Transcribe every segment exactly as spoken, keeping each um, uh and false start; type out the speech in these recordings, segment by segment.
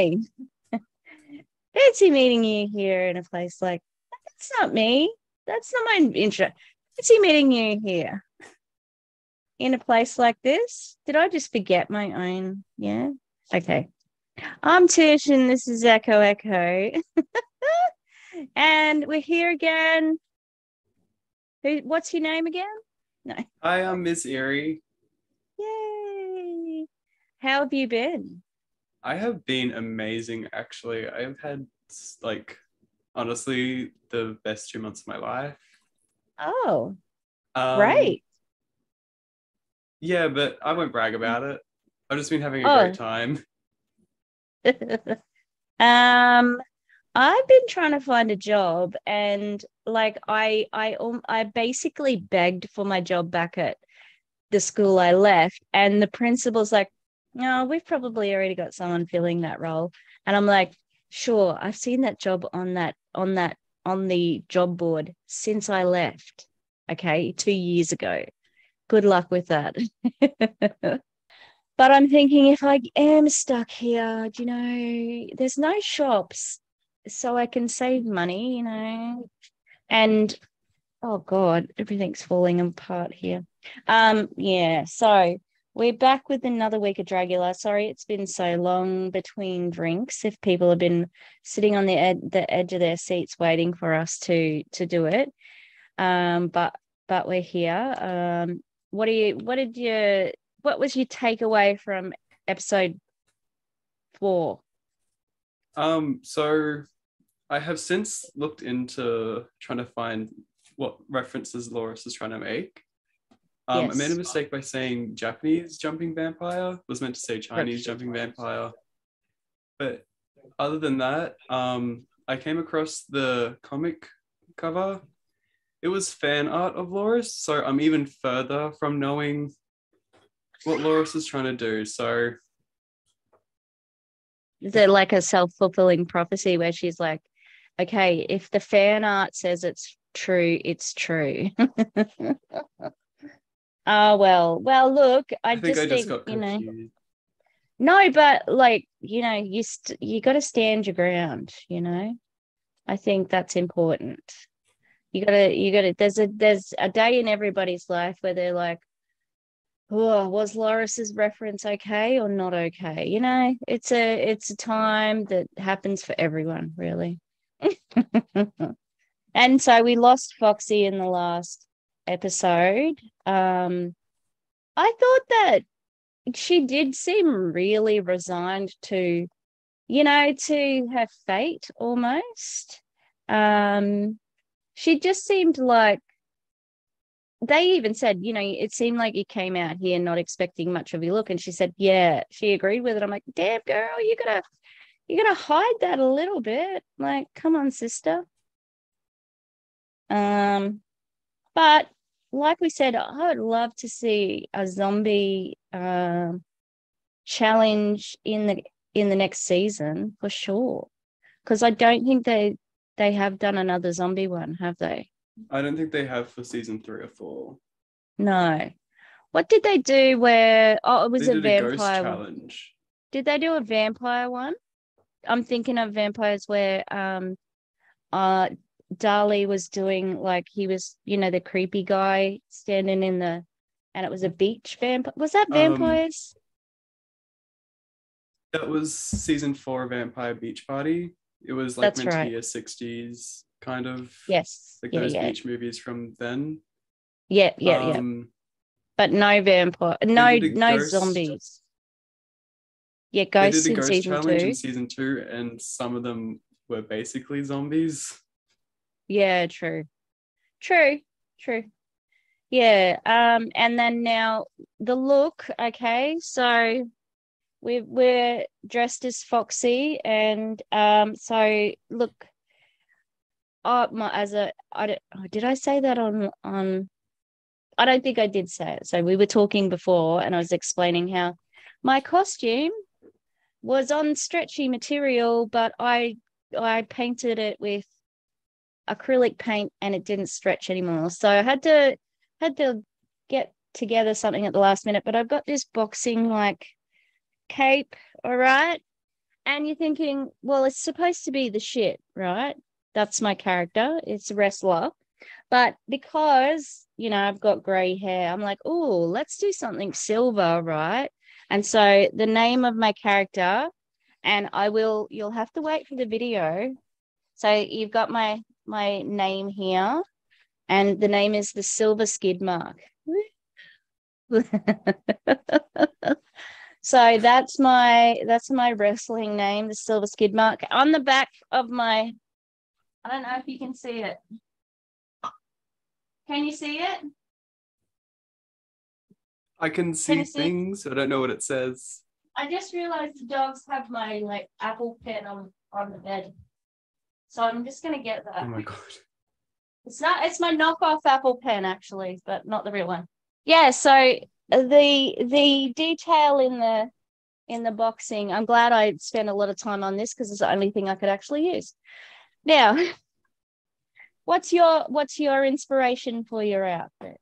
Hi. Fancy meeting you here in a place like, that's not me. That's not my intro. Fancy meeting you here in a place like this. Did I just forget my own? Yeah. Okay. I'm Tish and this is Echo Echo. And we're here again. What's your name again? No. Hi, I'm Miss Eerie. Yay. How have you been? I have been amazing, actually. I've had, like, honestly, the best two months of my life. Oh, um, great. Yeah, but I won't brag about it. I've just been having a oh. great time. um, I've been trying to find a job, and, like, I, I, I basically begged for my job back at the school I left, and the principal's like, no, we've probably already got someone filling that role. And I'm like, sure, I've seen that job on that, on that, on the job board since I left. Okay, two years ago. Good luck with that. But I'm thinking, if I am stuck here, you know, there's no shops, so I can save money, you know. And oh God, everything's falling apart here. Um, yeah, so we're back with another week of Dragula. Sorry it's been so long between drinks if people have been sitting on the, ed- the edge of their seats waiting for us to to do it. Um, but but we're here. Um, what do you what did you what was your takeaway from episode four? Um, so I have since looked into trying to find what references Loris is trying to make. Um, yes. I made a mistake by saying Japanese jumping vampire. Was meant to say Chinese jumping vampire. But other than that, um, I came across the comic cover. It was fan art of Loris, so I'm even further from knowing what Loris is trying to do. So, is it like a self-fulfilling prophecy where she's like, okay, if the fan art says it's true, it's true? Oh, well, well, look, I, I think just I think, just got you know, no, but like, you know, you st- you got to stand your ground, you know, I think that's important. You got to, you got to, there's a, there's a day in everybody's life where they're like, oh, was Loris's reference okay or not okay? You know, it's a, it's a time that happens for everyone, really. And so we lost Foxy in the last episode. um I thought that she did seem really resigned to, you know, to her fate almost. Um she just seemed like, they even said, you know, it seemed like you came out here not expecting much of your look, and she said yeah, she agreed with it. I'm like, damn girl, you gotta you gotta hide that a little bit, like, come on, sister. um But like we said, I would love to see a zombie uh, challenge in the in the next season for sure, because I don't think they they have done another zombie one, have they? I don't think they have for season three or four. No. What did they do where? Oh, it was they a did vampire a ghost challenge. One. Did they do a vampire one? I'm thinking of vampires where um, uh. Dali was doing, like, he was, you know, the creepy guy standing in the, and it was a beach vampire. Was that vampires? Um, that was season four vampire beach party. It was like meant to be a sixties kind of, yes, like yeah, those yeah. beach movies from then. Yeah, yeah, um, yeah. But no vampire, no, no ghost, zombies. Yeah, ghosts in season two. They did a ghost challenge in season two, and some of them were basically zombies. Yeah, true. True, true. Yeah, um, and then now the look, okay, so we're, we're dressed as Foxy, and um, so look, oh, my, as a, I don't, oh, did I say that on, on, I don't think I did say it, so we were talking before, and I was explaining how my costume was on stretchy material, but I I painted it with acrylic paint and it didn't stretch anymore, so I had to had to get together something at the last minute, but I've got this boxing like cape, all right, and you're thinking, well, it's supposed to be the shit, right? That's my character. It's a wrestler. But because, you know, I've got grey hair, I'm like, oh, let's do something silver, right? And so the name of my character, and I will, you'll have to wait for the video. So you've got my my name here, and the name is the Silver Skid Mark. So that's my that's my wrestling name, the Silver Skid Mark. On the back of my, I don't know if you can see it. Can you see it? I can see can things. See? I don't know what it says. I just realized the dogs have my like Apple pen on, on the bed. So I'm just going to get that. Oh my God. It's not, it's my knockoff Apple pen actually, but not the real one. Yeah. So the, the detail in the, in the boxing, I'm glad I spent a lot of time on this because it's the only thing I could actually use. Now, What's your what's your inspiration for your outfit?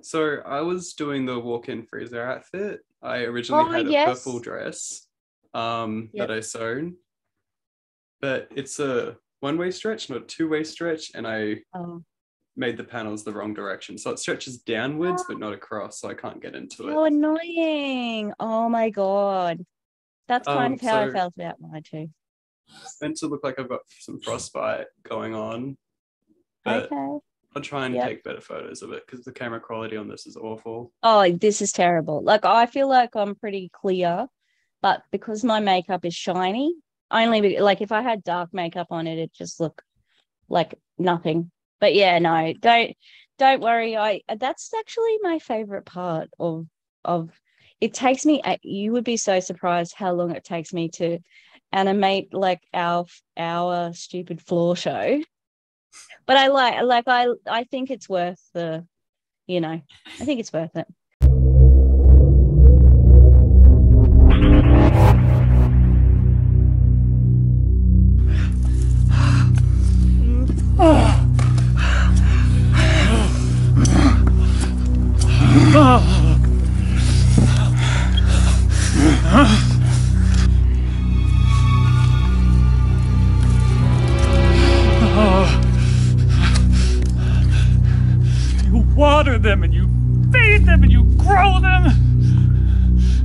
So I was doing the walk-in freezer outfit. I originally oh, had yes. a purple dress um, yep. that I sewn, but it's a one-way stretch, not a two-way stretch, and I oh. made the panels the wrong direction. So it stretches downwards, oh. but not across, so I can't get into it. Oh, annoying. Oh, my God. That's kind um, of how so I felt about mine too. It's meant to look like I've got some frostbite going on. But okay. I'll try and yep. take better photos of it because the camera quality on this is awful. Oh, this is terrible. Like, I feel like I'm pretty clear, but because my makeup is shiny, only like if I had dark makeup on it, it just look like nothing. But yeah, no, don't don't worry. I that's actually my favorite part of of it. Takes me. You would be so surprised how long it takes me to animate like our our stupid floor show. But I like, like I, I think it's worth the, you know, I think it's worth it. Them and you feed them and you grow them,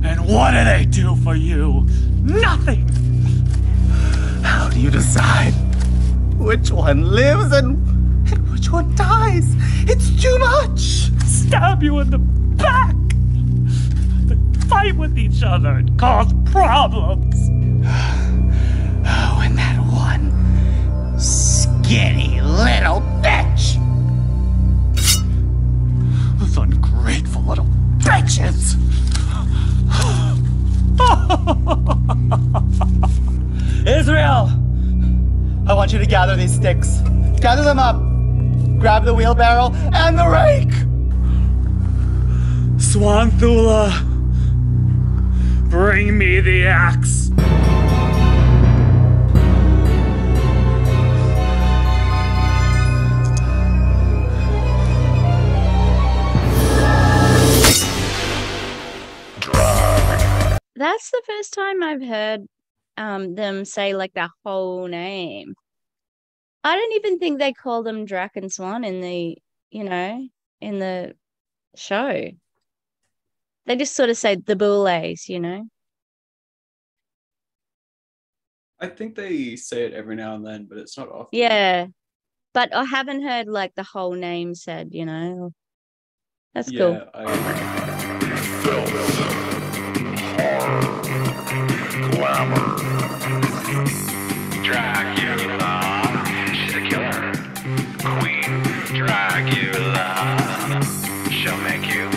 and what do they do for you? Nothing. How do you decide which one lives and, and which one dies? It's too much. Stab you in the back. They fight with each other and cause problems. Oh, and that one skinny little bitch. Ungrateful little bitches! Israel! I want you to gather these sticks. Gather them up. Grab the wheelbarrow and the rake! Swanthula, bring me the axe. That's the first time I've heard um, them say, like, their whole name. I don't even think they call them Drac and Swan in the, you know, in the show. They just sort of say the Boulays, you know. I think they say it every now and then, but it's not often. Yeah, but I haven't heard, like, the whole name said, you know. That's yeah, cool. I... Glamour. Dragula, she's a killer. Queen Dragula, she'll make you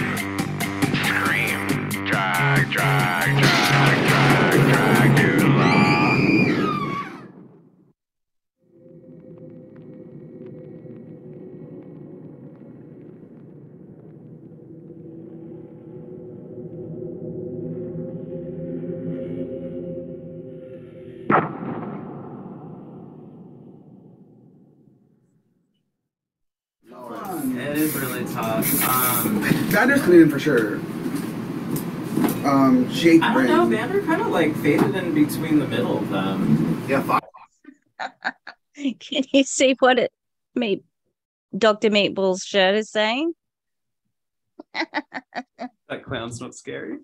scream. Drag, drag, drag, drag, Dragula. It is really tough. Um, Vander's clean for sure. um, Jake I don't know, Vander kind of like faded in between the middle of them. Yeah, Fox. Can you see what it made Doctor Meatball's shirt is saying? That clown's not scary.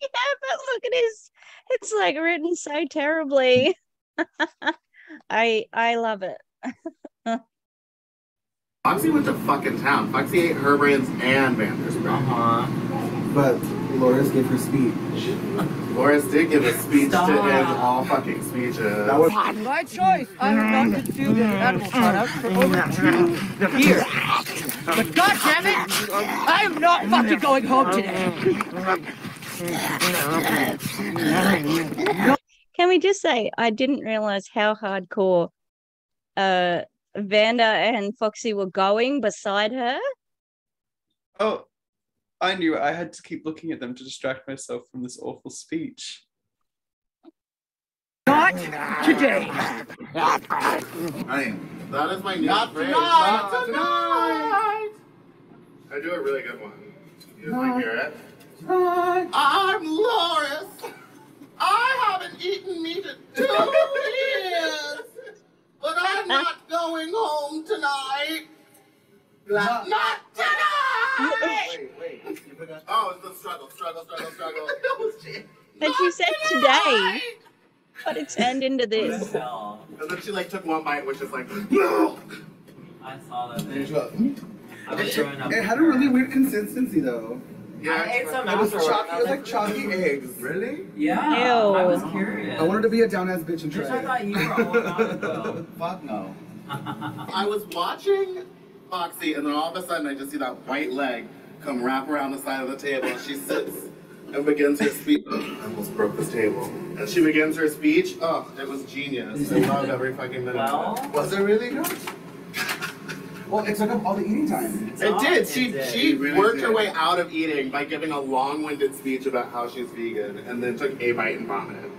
Yeah, but look at his, it's like written so terribly. I I love it. Foxy went to fucking town. Foxy ate her brands and Vander's brands. Uh-huh. But Loris gave her speech. Loris did give a speech Stop. to end all fucking speeches. That was my choice. I am not confused with animal products for over two years. But goddammit, I am not fucking going home today. Can we just say, I didn't realize how hardcore uh, Vander and Foxy were going beside her. Oh, I knew I had to keep looking at them to distract myself from this awful speech. Not today. I, that is my new Not phrase. Tonight, Not tonight. tonight. I do a really good one. You guys want to hear it? Tonight. I'm Loris. I haven't eaten meat in two years. But I'm not going home tonight. Not, not tonight! Wait, wait, wait. You forgot. Oh, it's the struggle, struggle, struggle, struggle. But she said today. But it turned into this. And then she like took one bite, which is like, no! I saw that thing. I was throwing up. It had a really weird consistency though. Yeah, I ate some. It was chalky. It was like chalky eggs. Really? Yeah. Ew. I was curious. I wanted to be a down ass bitch and try it. I thought you were all about though. Fuck no. I was watching Foxy, and then all of a sudden I just see that white leg come wrap around the side of the table, and she sits and begins her speech. I almost broke this table. And she begins her speech. Oh, it was genius. I loved every fucking minute. Well, was it really good? Well, it took up all the eating time. It, it did. She, did. she really worked did. her way out of eating by giving a long-winded speech about how she's vegan, and then took a bite and vomited.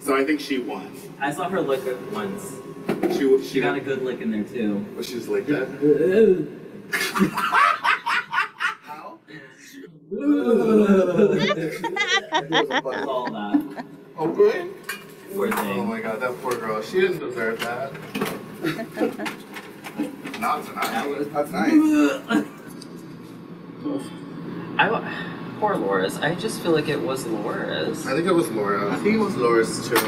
So I think she won. I saw her lick it once. She, she, she got a good lick in there, too. Well, she just licked it. How? All that. Okay. Poor thing. Oh, my God. That poor girl. She didn't deserve that. Not tonight. That's nice. I, poor Loris. I just feel like it was Loris. I think it was Laura. I think it was Loris too.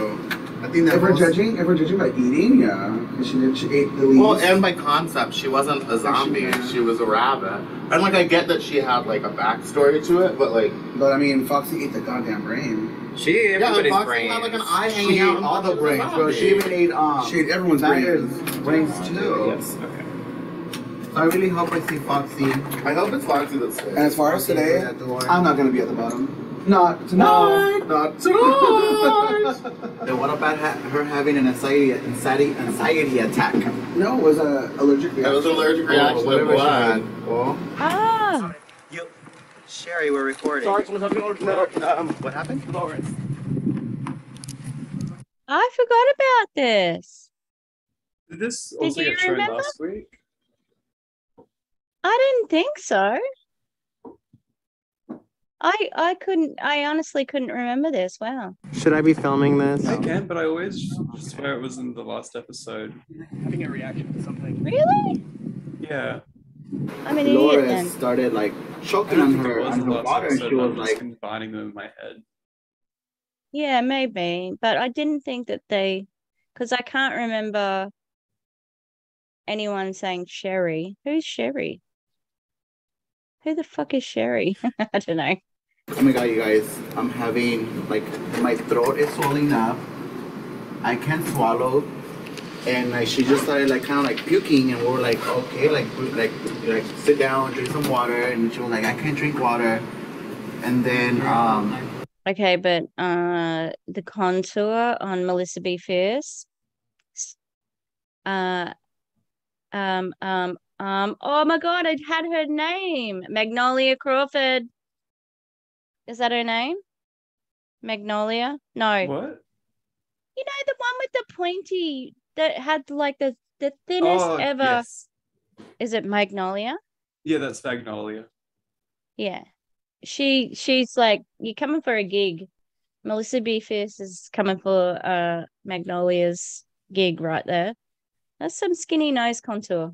I think that. If we're judging, if we're judging by eating, yeah, because she did, she ate the leaves. Well, and by concept, she wasn't a zombie. She, she was a rabbit. And like, I get that she had like a backstory to it, but like, but I mean, Foxy ate the goddamn brain. She ate everybody's yeah, brains. Had like an eye hanging she out ate all the brains, bro. She even ate um. She ate everyone's brains. Brains too. Yes. Okay. I really hope I see Foxy. I hope it's Foxy that's good. And as far as today, I'm not going to be at the bottom. Not tonight. Not, not tonight. And what about ha her having an anxiety, anxiety, anxiety attack? No, it was an allergic reaction. It was an allergic reaction. Whatever she had. Ah. Sorry. You, Sherry, we're recording. Sorry, someone's helping. Um, what happened? Loris. I forgot about this. Did this also Did get shown remember? last week? I didn't think so. I I couldn't. I honestly couldn't remember this. Wow. Should I be filming this? No. I can, but I always swear it was in the last episode. Having a reaction to something. Really? Yeah. I'm an Laura idiot then. started like choking on her on her water, and she was like combining them in my head. Yeah, maybe, but I didn't think that they, because I can't remember anyone saying Sherry. Who's Sherry? Who the fuck is Sherry? I don't know. Oh my god, you guys, I'm having, like, my throat is swelling up. I can't swallow. And like, she just started, like, kind of, like, puking. And we were like, okay, like, like, like, sit down, drink some water. And she was like, I can't drink water. And then, um... okay, but uh, the contour on Melissa BeFierce. Uh... Um, um, um, oh my God, I had her name. Magnolia Crawford. Is that her name? Magnolia? No. What? You know, the one with the pointy that had like the, the thinnest oh, ever. Yes. Is it Magnolia? Yeah, that's Magnolia. Yeah. she she's like, you're coming for a gig. Melissa BeFierce is coming for uh Magnolia's gig right there. That's some skinny nose contour.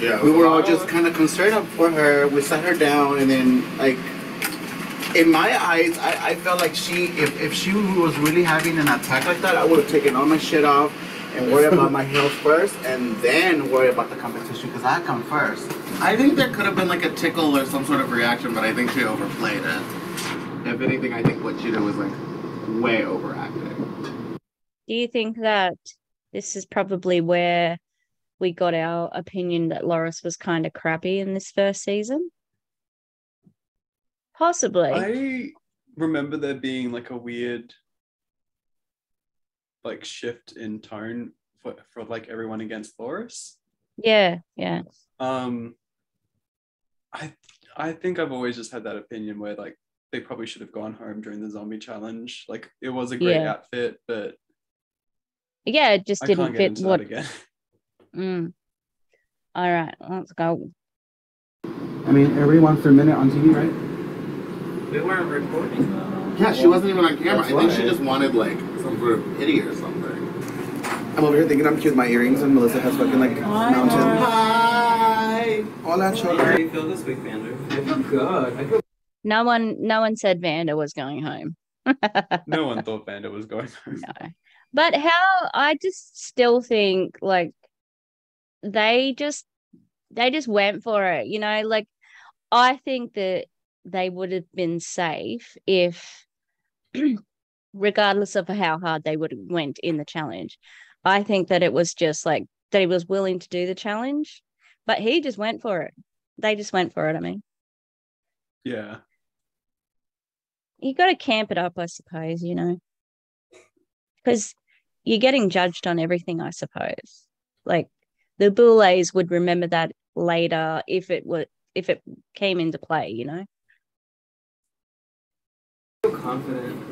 Yeah, we were all just kind of concerned for her. We sat her down, and then, like, in my eyes, I, I felt like she, if, if she was really having an attack like that, I would have taken all my shit off and worried about my health first, and then worry about the competition, because I come first. I think there could have been, like, a tickle or some sort of reaction, but I think she overplayed it. If anything, I think what she did was, like, way overacting. Do you think that this is probably where we got our opinion that Loris was kind of crappy in this first season? Possibly. I remember there being like a weird like shift in tone for, for like everyone against Loris. Yeah, yeah. Um, I I think I've always just had that opinion where like they probably should have gone home during the zombie challenge. Like it was a great yeah. outfit, but yeah, it just I didn't can't fit get what. Again. Mm. All right, let's go. I mean, every once per minute on T V, right? We weren't recording though. Yeah, she wasn't even on camera. That's I think right. She just wanted like some sort of pity or something. I'm over here thinking I'm cute with my earrings, and Melissa has fucking like hi, mountain. Hi. All that shit. How do you feel this week, Vander? I feel good. I feel. No one, no one said Vander was going home. No one thought Vander was going home. No, but how? I just still think like. They just, they just went for it, you know. Like, I think that they would have been safe if, regardless of how hard they would have went in the challenge, I think that it was just like they was willing to do the challenge, but he just went for it. They just went for it. I mean, yeah, you got to camp it up, I suppose, you know, because you're getting judged on everything, I suppose, like. The Boulets would remember that later if it were if it came into play, you know. I feel confident.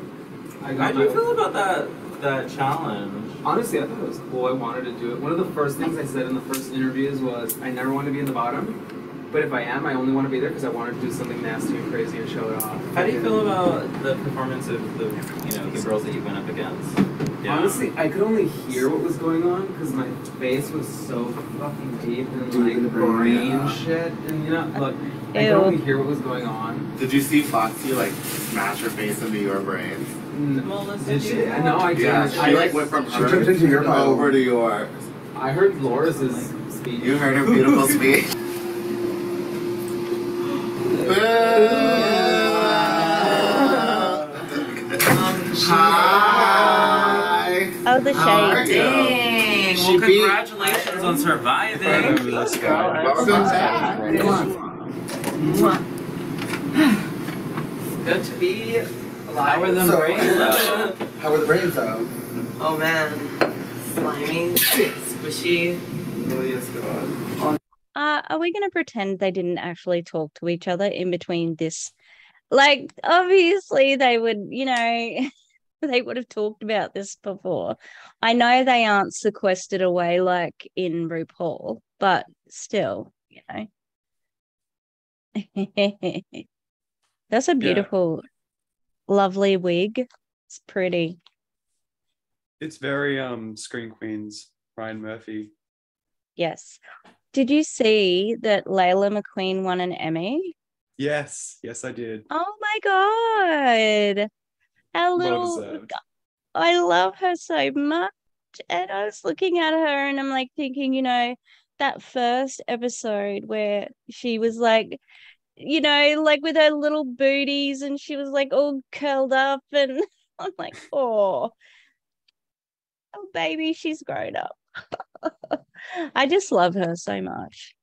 I got How do you feel about that that challenge? Honestly, I thought it was cool. I wanted to do it. One of the first things I said in the first interviews was, I never want to be in the bottom, but if I am, I only want to be there because I wanted to do something nasty and crazy and show it off. How do you feel about the performance of the you know the girls that you went up against? Yeah. Honestly, I could only hear what was going on because my face was so fucking deep and like brain shit, and you know, look, Ew. I could only hear what was going on. Did you see Foxy like smash her face into your brains? No, did she? No, I did. Yeah, she I, like went from her to your over to yours. I heard Loris's speech. You heard her beautiful speech. Hi. Oh, the shade. Well, she congratulations on surviving. Thank you. Let's go. Welcome back. Come on. Good to be alive. How are the brains, though? How are the brains, though? Oh, man. Slimy. Squishy. Oh, yes, God. Uh, are we going to pretend they didn't actually talk to each other in between this? Like, obviously, they would, you know... They would have talked about this before. I know they aren't sequestered away like in RuPaul, but still, you know. That's a beautiful, yeah. lovely wig. It's pretty. It's very um Scream Queens, Ryan Murphy. Yes. Did you see that Layla McQueen won an Emmy? Yes. Yes, I did. Oh, my God. A little, I love her so much, and I was looking at her and I'm like thinking, you know, that first episode where she was like, you know, like with her little booties and she was like all curled up, and I'm like, oh, oh baby, she's grown up. I just love her so much.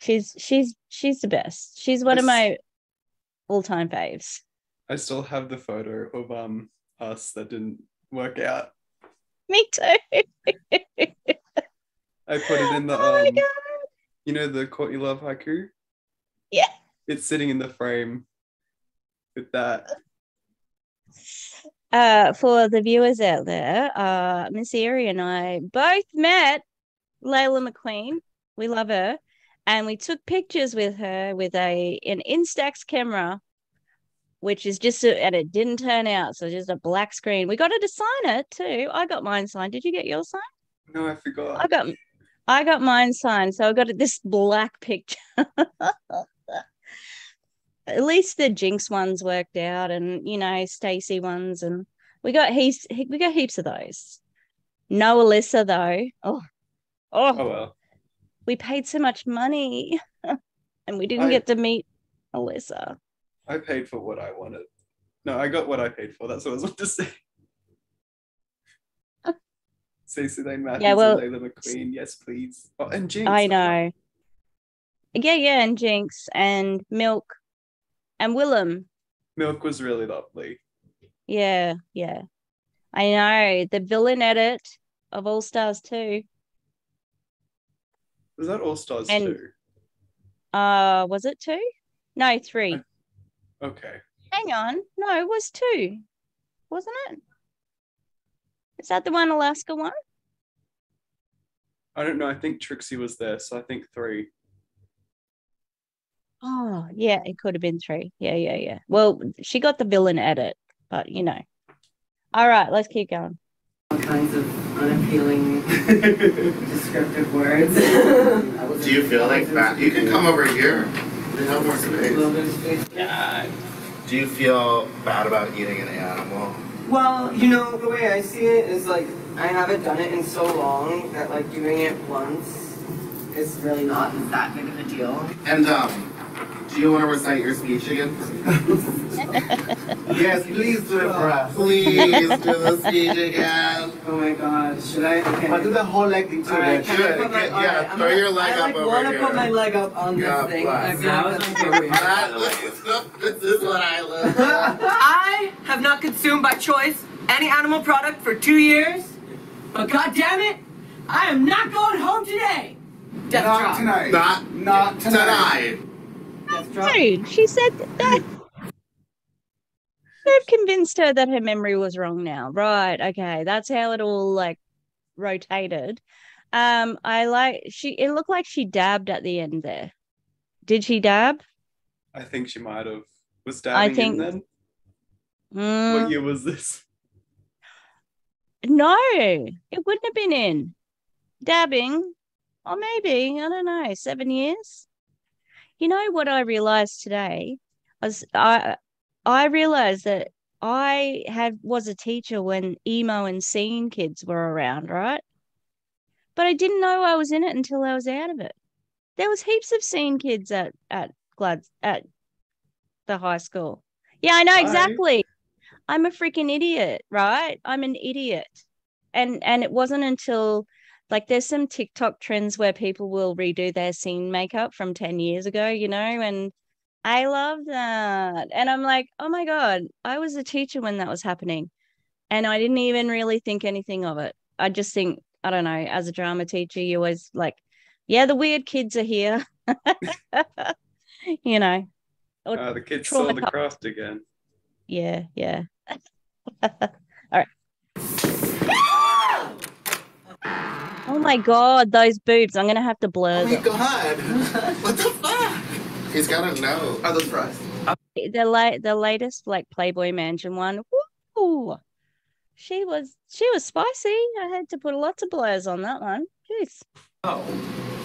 She's she's she's the best. She's one of my all-time faves. I still have the photo of um us that didn't work out. Me too. I put it in the oh um, my God. You know the Courtney Love haiku? Yeah. It's sitting in the frame with that. Uh, for the viewers out there, uh, Miss Eerie and I both met Layla McQueen. We love her. And we took pictures with her with a an Instax camera, which is just, a, and it didn't turn out. So just a black screen. We got her to sign it too. I got mine signed. Did you get yours signed? No, I forgot. I got, I got mine signed. So I got this black picture. At least the Jinx ones worked out, and you know Stacy ones, and we got heaps. We got heaps of those. No Alyssa though. Oh, oh, oh well. We paid so much money, and we didn't I, get to meet Alyssa. I paid for what I wanted. No, I got what I paid for. That's what I was about to say. Stacey Lane Matthews, yeah, well, and Layla McQueen. Yes, please. Oh, and Jinx. I know. Yeah, yeah, and Jinx and Milk. And Willem. Milk was really lovely. Yeah, yeah. I know. The villain edit of All Stars two. Was that All Stars and, two? Uh, was it two? No, three. I, okay. Hang on. No, it was two. Wasn't it? Is that the one Alaska one? I don't know. I think Trixie was there, so I think three. Oh, yeah, it could have been three. Yeah, yeah, yeah. Well, she got the villain edit, but, you know. All right, let's keep going. All kinds of unappealing, descriptive words. Do you feel like that? You can come over here. There's no more space. Yeah. Do you feel bad about eating an animal? Well, you know, the way I see it is, like, I haven't done it in so long that, like, doing it once is really not that big of a deal. And, um... do you want to recite your speech again? Yes, please do it for us. Please do the speech again. Oh my God, should I? Okay. I'll do the whole leg thing too. Right, should I? Put my, yeah, yeah right, throw I'm your leg I, up like, over here. I want to put my leg up on this God thing. Bless. I feel like that's so weird. That, this is what I love. I have not consumed by choice any animal product for two years, but God damn it, I am not going home today. Death not drop. Tonight. Not, not tonight. tonight. Dude, she said that. They've convinced her that her memory was wrong now. Right, okay. That's how it all, like, rotated. Um, I like... she. It looked like she dabbed at the end there. Did she dab? I think she might have. Was dabbing I think, in then? Mm, what year was this? No, it wouldn't have been in. Dabbing, or maybe, I don't know, seven years? You know what I realized today? I was, I I realized that I had was a teacher when emo and scene kids were around, right? But I didn't know I was in it until I was out of it. There was heaps of scene kids at at Glad at the high school. Yeah, I know exactly. I... I'm a freaking idiot, right? I'm an idiot. And and it wasn't until, like, there's some TikTok trends where people will redo their scene makeup from ten years ago, you know, and I love that. And I'm like, oh, my God, I was a teacher when that was happening. And I didn't even really think anything of it. I just think, I don't know, as a drama teacher, you always like, yeah, the weird kids are here, you know. Or uh, the kids saw the craft again. Yeah, yeah. All right. Oh my God, those boobs. I'm going to have to blur them. Oh my God. What the fuck? He's got to know. Are those fries? The, la- the latest, like, Playboy Mansion one. Woo! She was, she was spicy. I had to put lots of blurs on that one. Jeez. Oh.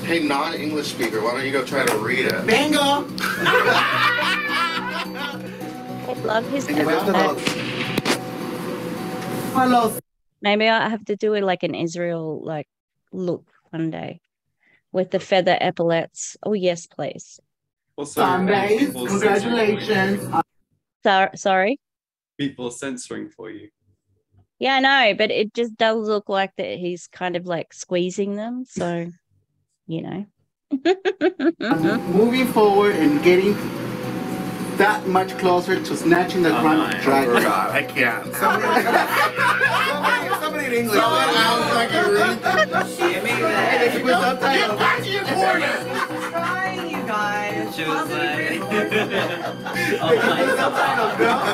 Hey, non-English speaker, why don't you go try to read it? Bingo! I love his Hello. Maybe I have to do it like an Israel, like, look one day with the feather epaulets. Oh, yes, please. Also, Sundays, congratulations. So, sorry? People censoring for you. Yeah, I know, but it just does look like that he's kind of like squeezing them. So, you know. Moving forward and getting that much closer to snatching the crown of Dragula. I can't. Somebody, somebody in English. Someone else I can read. Jimmy, and if you get back to your corner. I'm trying, you guys. She was like, oh my God.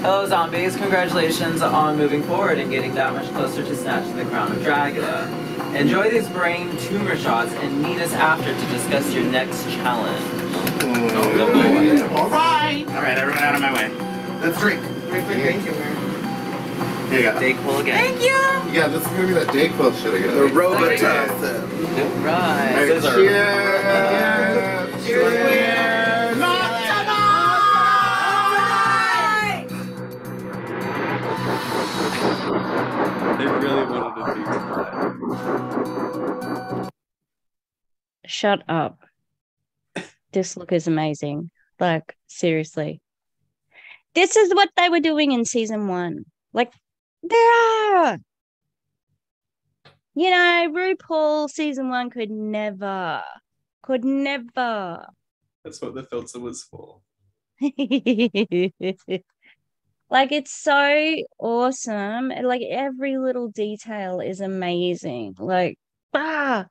Hello, zombies. Congratulations on moving forward and getting that much closer to snatching the crown of Dragula. Enjoy these brain tumor shots and meet us after to discuss your next challenge. Oh, boy. All right. All right, everyone out of my way. Let's drink. Drink for brain tumor. Here you go. Dayquil again. Thank you. Yeah, this is going to be that Dayquil shit again. The Robitussin. Right. Cheers. Cheers. Cheers. Cheers. Not tonight! They really wanted to do tonight. Shut up. This look is amazing. Like, seriously. This is what they were doing in season one. Like, there, you know, RuPaul season one could never, could never. That's what the filter was for. Like, it's so awesome. Like, every little detail is amazing. Like, ah,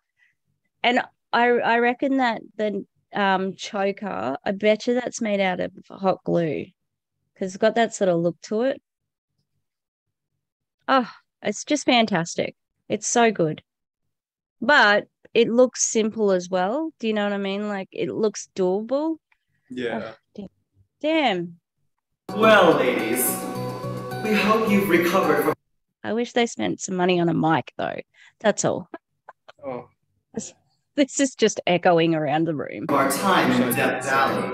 and I, I reckon that the um choker, I bet you that's made out of hot glue, because it's got that sort of look to it. Oh, it's just fantastic. It's so good. But it looks simple as well. Do you know what I mean? Like, it looks doable. Yeah. Oh, damn. damn. Well, ladies, we hope you've recovered from... I wish they spent some money on a mic, though. That's all. Oh. This, this is just echoing around the room. Our time in Death Valley.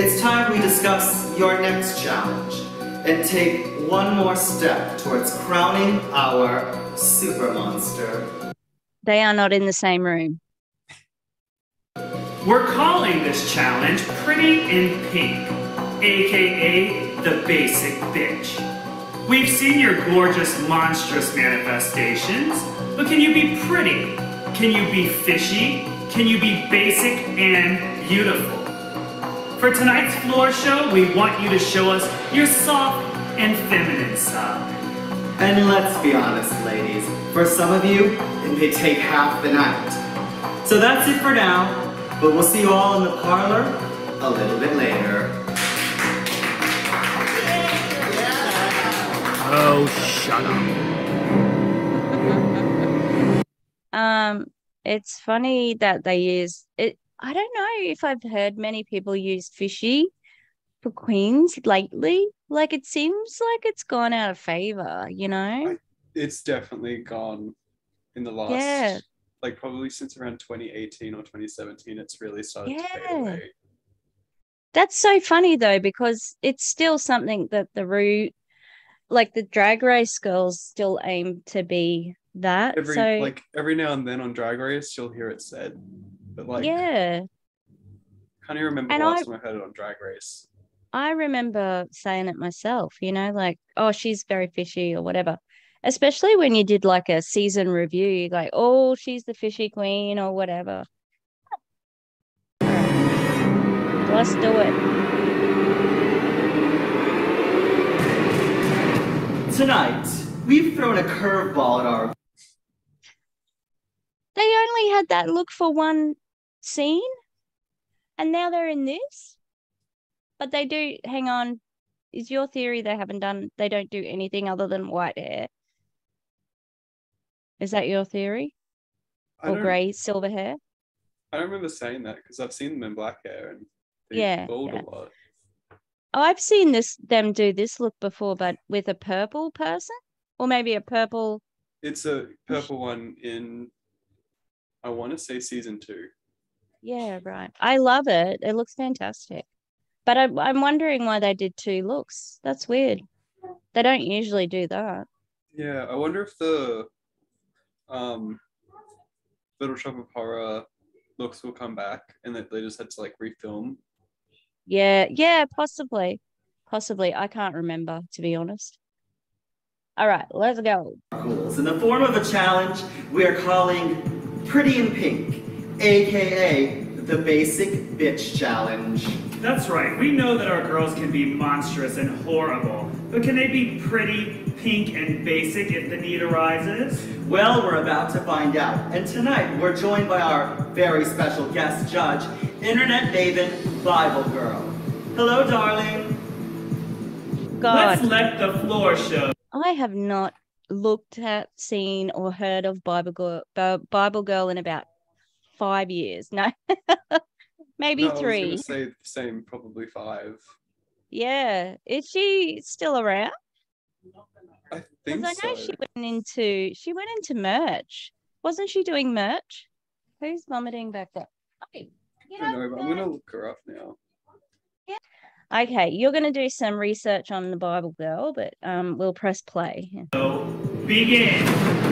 It's time we discuss your next challenge and take one more step towards crowning our super monster. They are not in the same room. We're calling this challenge Pretty in Pink, aka the Basic Bitch. We've seen your gorgeous, monstrous manifestations, but can you be pretty? Can you be fishy? Can you be basic and beautiful? For tonight's floor show, we want you to show us your soft and feminine side. And let's be honest, ladies, for some of you, it may take half the night. So that's it for now, but we'll see you all in the parlor a little bit later. Oh, shut up. um, it's funny that they use it. I don't know if I've heard many people use fishy for queens lately. Like, it seems like it's gone out of favor, you know? It's definitely gone in the last, yeah. like, probably since around twenty eighteen or twenty seventeen, it's really started yeah. to fade away. That's so funny, though, because it's still something that the root, like, the drag race girls still aim to be that. Every, so... Like, every now and then on Drag Race, you'll hear it said. But like, yeah, I can't even remember and last I, time I heard it on Drag Race. I remember saying it myself, you know, like, oh, she's very fishy or whatever. Especially when you did like a season review, you're like, oh, she's the fishy queen or whatever. Let's do it. Tonight, we've thrown a curveball at our... They only had that look for one scene, and now they're in this. But they do. Hang on, is your theory they haven't done? They don't do anything other than white hair. Is that your theory? I or grey, silver hair? I don't remember saying that because I've seen them in black hair and they're yeah, bald yeah. a lot. Oh, I've seen this them do this look before, but with a purple person, or maybe a purple. It's a purple one in. I want to say season two. Yeah, right. I love it. It looks fantastic. But I, I'm wondering why they did two looks. That's weird. They don't usually do that. Yeah, I wonder if the um, Little Shop of Horror looks will come back and that they just had to, like, refilm. Yeah, yeah, possibly. Possibly. I can't remember, to be honest. All right, let's go. So in the form of a challenge, we are calling... Pretty in Pink, aka the Basic Bitch Challenge. That's right. We know that our girls can be monstrous and horrible, but can they be pretty, pink, and basic if the need arises? Well, we're about to find out. And tonight, we're joined by our very special guest judge, internet maven Bible Girl. Hello, darling. God. Let's let the floor show. I have not looked at, seen, or heard of Bible Girl, Bible Girl in about five years. No, maybe no, three. I was gonna say the same, probably five. Yeah, is she still around? I think so. Because I know she went into she went into merch. Wasn't she doing merch? Who's vomiting back there? Okay, I don't know, but I'm gonna look her up now. Yeah. Okay, you're gonna do some research on the Bible Girl, but um, we'll press play. Yeah. So begin.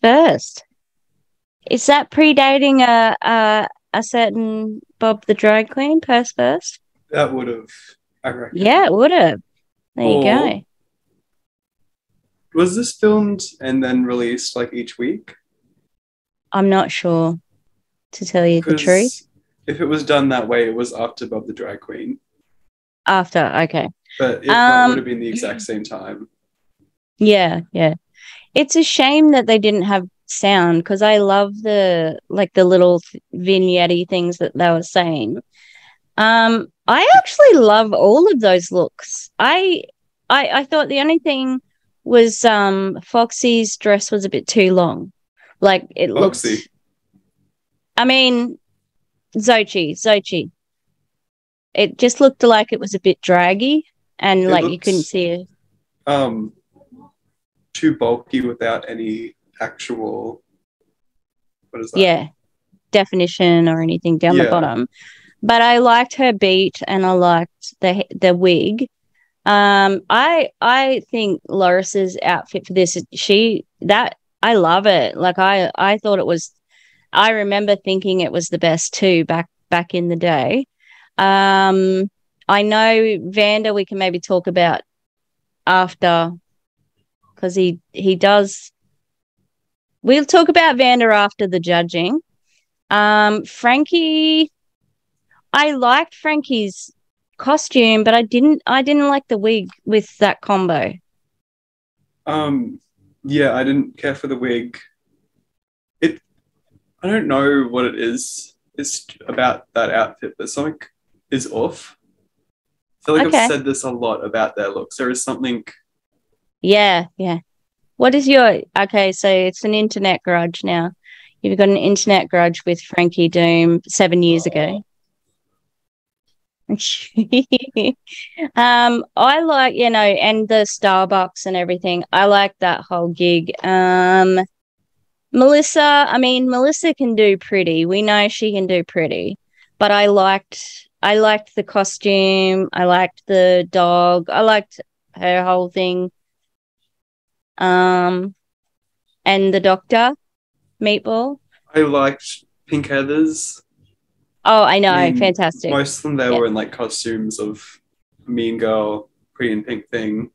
First, is that predating a, a a certain Bob the Drag Queen? Purse first. That would have, I reckon. Yeah, it would have. There or, you go. Was this filmed and then released like each week? I'm not sure, to tell you the truth. If it was done that way, it was after Bob the Drag Queen. After, okay. But it um, would have been the exact same time. Yeah, yeah. It's a shame that they didn't have sound, because I love the like the little th- vignette-y things that they were saying. Um, I actually love all of those looks. I, I, I thought the only thing was um, Foxy's dress was a bit too long. Like it Foxy. looks. I mean, Xochitl, Xochitl. It just looked like it was a bit draggy, and it like looks, you couldn't see it. Um, too bulky without any actual. What is that? Yeah, definition or anything down yeah. the bottom. But I liked her beat, and I liked the the wig. Um, I I think Loris's outfit for this, she that I love it. Like I I thought it was. I remember thinking it was the best too back back in the day. Um, I know Vander we can maybe talk about after, because he he does. We'll talk about Vander after the judging. Um, Frankie, I liked Frankie's costume, but I didn't. I didn't like the wig with that combo. Um, yeah, I didn't care for the wig. It, I don't know what it is. It's about that outfit, but something is off. I feel like okay. I've said this a lot about their looks. There is something. Yeah, yeah. What is your okay? So it's an internet grudge now. You've got an internet grudge with Frankie Doom seven years ago. um, I like you know, and the Starbucks and everything. I like that whole gig. Um, Melissa, I mean, Melissa can do pretty. We know she can do pretty, but I liked, I liked the costume. I liked the dog. I liked her whole thing. Um, and the Doctor Meatball. I liked Pink Heathers. Oh, I know, I mean, fantastic. Most of them they yeah. were in like costumes of Mean Girl, Pretty in Pink Thing.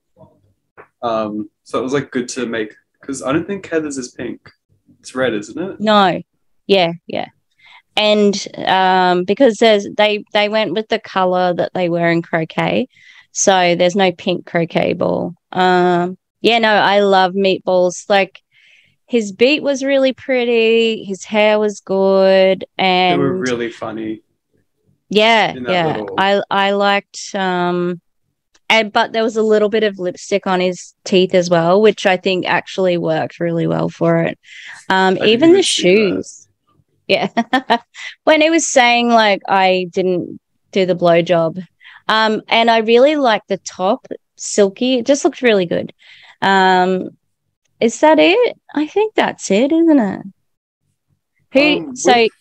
Um, so it was like good to make because I don't think Heathers is pink. It's red, isn't it? No, yeah, yeah. And um, because there's they they went with the color that they were in croquet, so there's no pink croquet ball. Um. Yeah, no, I love Meatballs. Like, his beat was really pretty. His hair was good, and they were really funny. Yeah, yeah. Little... I I liked. Um, and but there was a little bit of lipstick on his teeth as well, which I think actually worked really well for it. Um, even the shoes. Yeah, when he was saying like I didn't do the blowjob, um, and I really liked the top. Silky, it just looked really good. Um, is that it? I think that's it, isn't it? Who? Um, so, with,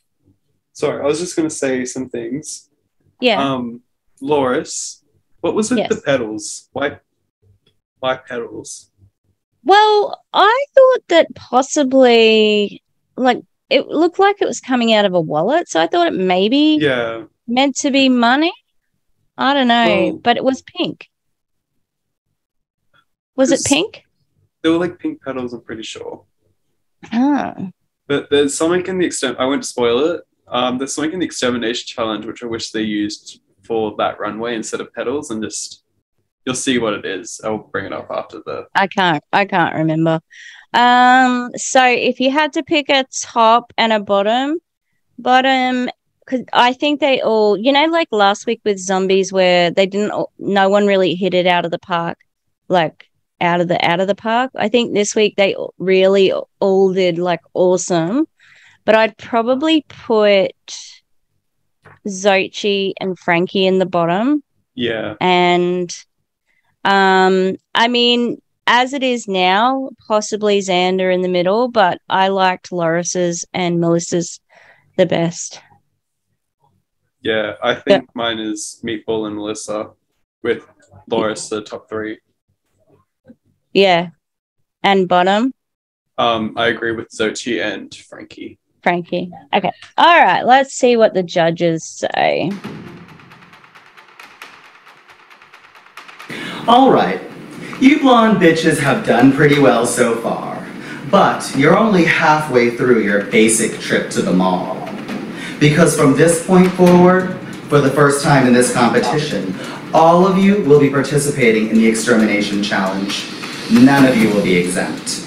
sorry, I was just going to say some things. Yeah. Um, Loris, what was with yes. the petals? Why, why petals? Well, I thought that possibly, like, it looked like it was coming out of a wallet, so I thought it maybe yeah meant to be money. I don't know, well, but it was pink. Was it pink? They were like pink petals, I'm pretty sure. Oh. But there's something in the extent I won't spoil it. Um, there's something in the extermination challenge which I wish they used for that runway instead of petals, and just you'll see what it is. I'll bring it up after the. I can't. I can't remember. Um. So if you had to pick a top and a bottom, bottom. Because I think they all, you know, like last week with zombies, where they didn't. No one really hit it out of the park. Like. out of the out of the park. I think this week they really all did like awesome, but I'd probably put Xochitl and Frankie in the bottom. Yeah. And um I mean, as it is now, possibly Xander in the middle, but I liked Loris's and Melissa's the best. Yeah, I think but- mine is Meatball and Melissa with Loris the top three. Yeah. And bottom? Um, I agree with Xochitl and Frankie. Frankie. Okay. All right. Let's see what the judges say. All right. You blonde bitches have done pretty well so far, but you're only halfway through your basic trip to the mall. because from this point forward, for the first time in this competition, all of you will be participating in the Extermination Challenge. None of you will be exempt.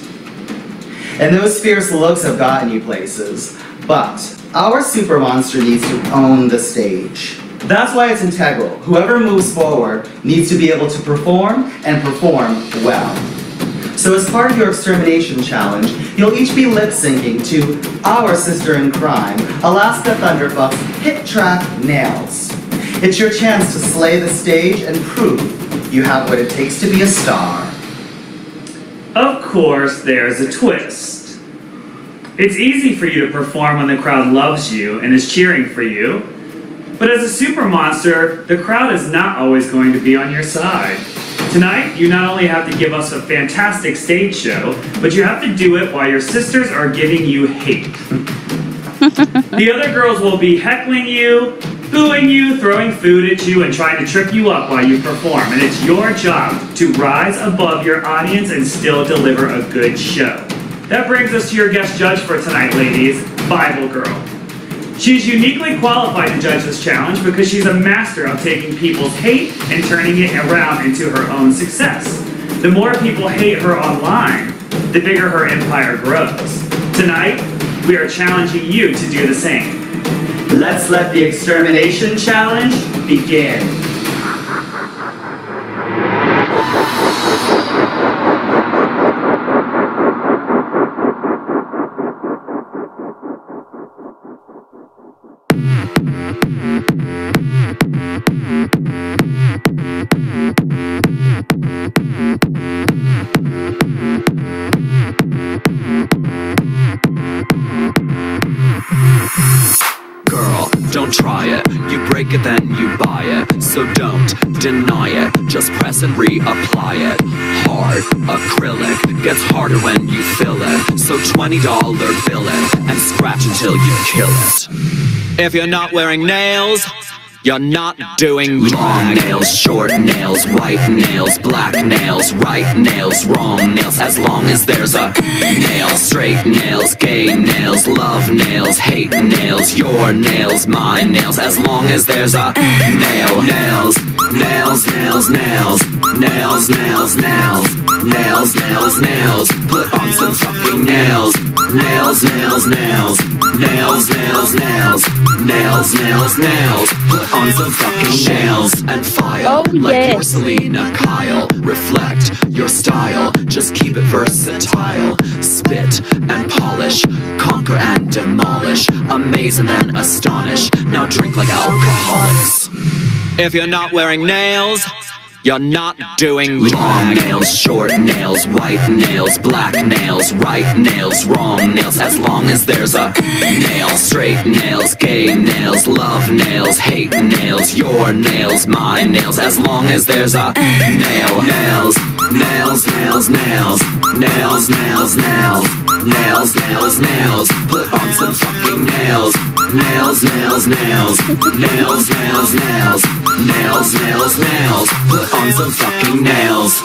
And those fierce looks have gotten you places, but our super monster needs to own the stage. That's why it's integral. Whoever moves forward needs to be able to perform and perform well. So as part of your Extermination Challenge, you'll each be lip-syncing to Our Sister in Crime, Alaska Thunderfuck's hit track, Nails. It's your chance to slay the stage and prove you have what it takes to be a star. Of course, there's a twist. It's easy for you to perform when the crowd loves you and is cheering for you, but as a super monster, the crowd is not always going to be on your side. Tonight, you not only have to give us a fantastic stage show, but you have to do it while your sisters are giving you hate. The other girls will be heckling you, booing you, throwing food at you, and trying to trip you up while you perform. And it's your job to rise above your audience and still deliver a good show. That brings us to your guest judge for tonight, ladies, Bible Girl. She's uniquely qualified to judge this challenge because she's a master of taking people's hate and turning it around into her own success. The more people hate her online, the bigger her empire grows. Tonight, we are challenging you to do the same. Let's let the Extermination Challenge begin. And reapply it hard. Acrylic gets harder when you fill it, so twenty dollar bill it and scratch until you kill it. If you're not wearing nails, you're not doing long nails, short nails, white nails, black nails, right nails, wrong nails, as long as there's a nail, straight nails, gay nails, love nails, hate nails, your nails, my nails, as long as there's a nail, nails, nails, nails, nails, nails, nails, nails, nails, nails, nails, put on some fucking nails, nails, nails, nails, nails, nails, nails, nails, nails, nails, put on some fucking nails and file. Oh, like yes. You're Selena Kyle. Reflect your style. Just keep it versatile. Spit and polish. Conquer and demolish. Amaze and then astonish. Now drink like alcoholics. If you're not wearing nails, you're not doing long nails, short nails, white nails, black nails, right nails, wrong nails, as long as there's a nail, straight nails, gay nails, love nails, hate nails, your nails, my nails, as long as there's a nail, nails, nails, nails, nails, nails, nails, nails, nails, nails, nails, put on some fucking nails, nails, nails, nails, nails, nails, nails, nails, nails, nails, put on some fucking nails.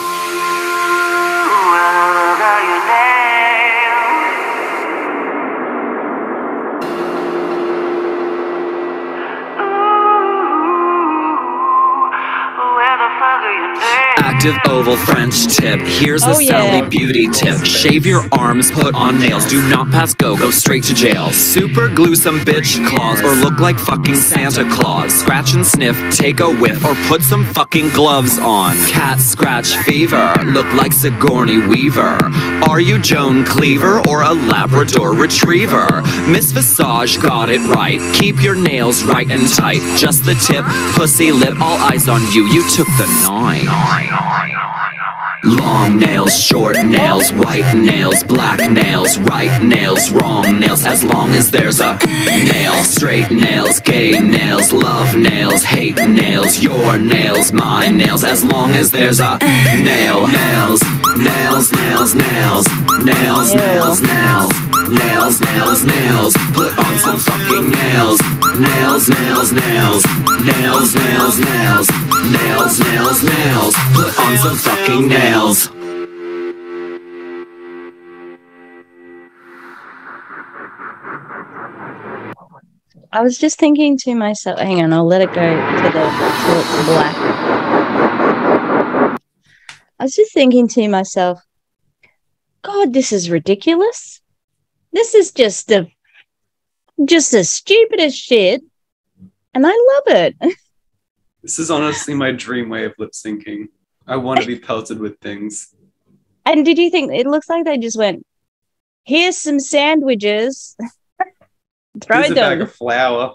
Active oval French tip. Here's oh, a Sally yeah. beauty tip. Shave your arms, put on nails. Do not pass go, go straight to jail. Super glue some bitch claws, or look like fucking Santa Claus. Scratch and sniff, take a whiff, or put some fucking gloves on. Cat scratch fever, look like Sigourney Weaver. Are you Joan Cleaver or a Labrador Retriever? Miss Visage got it right. Keep your nails right and tight. Just the tip, pussy lip, all eyes on you. You took the nine. Long nails, short nails, white nails, black nails, right nails, wrong nails, as long as there's a nail, straight nails, gay nails, love nails, hate nails, your nails, my nails, as long as there's a nail, nails, nails, nails, nails, nails, nails, nails, nails, nails, nails, put on some fucking nails, nails, nails, nails, nails, nails, nails, nails, nails, nails, put on some fucking nails. Nails. I was just thinking to myself, hang on, I'll let it go to the till it's black. I was just thinking to myself, God, this is ridiculous. This is just the just the stupidest shit. And I love it. This is honestly my dream way of lip syncing. I want to be pelted with things. And did you think it looks like they just went, here's some sandwiches. Throw Here's it a down. Bag of flour.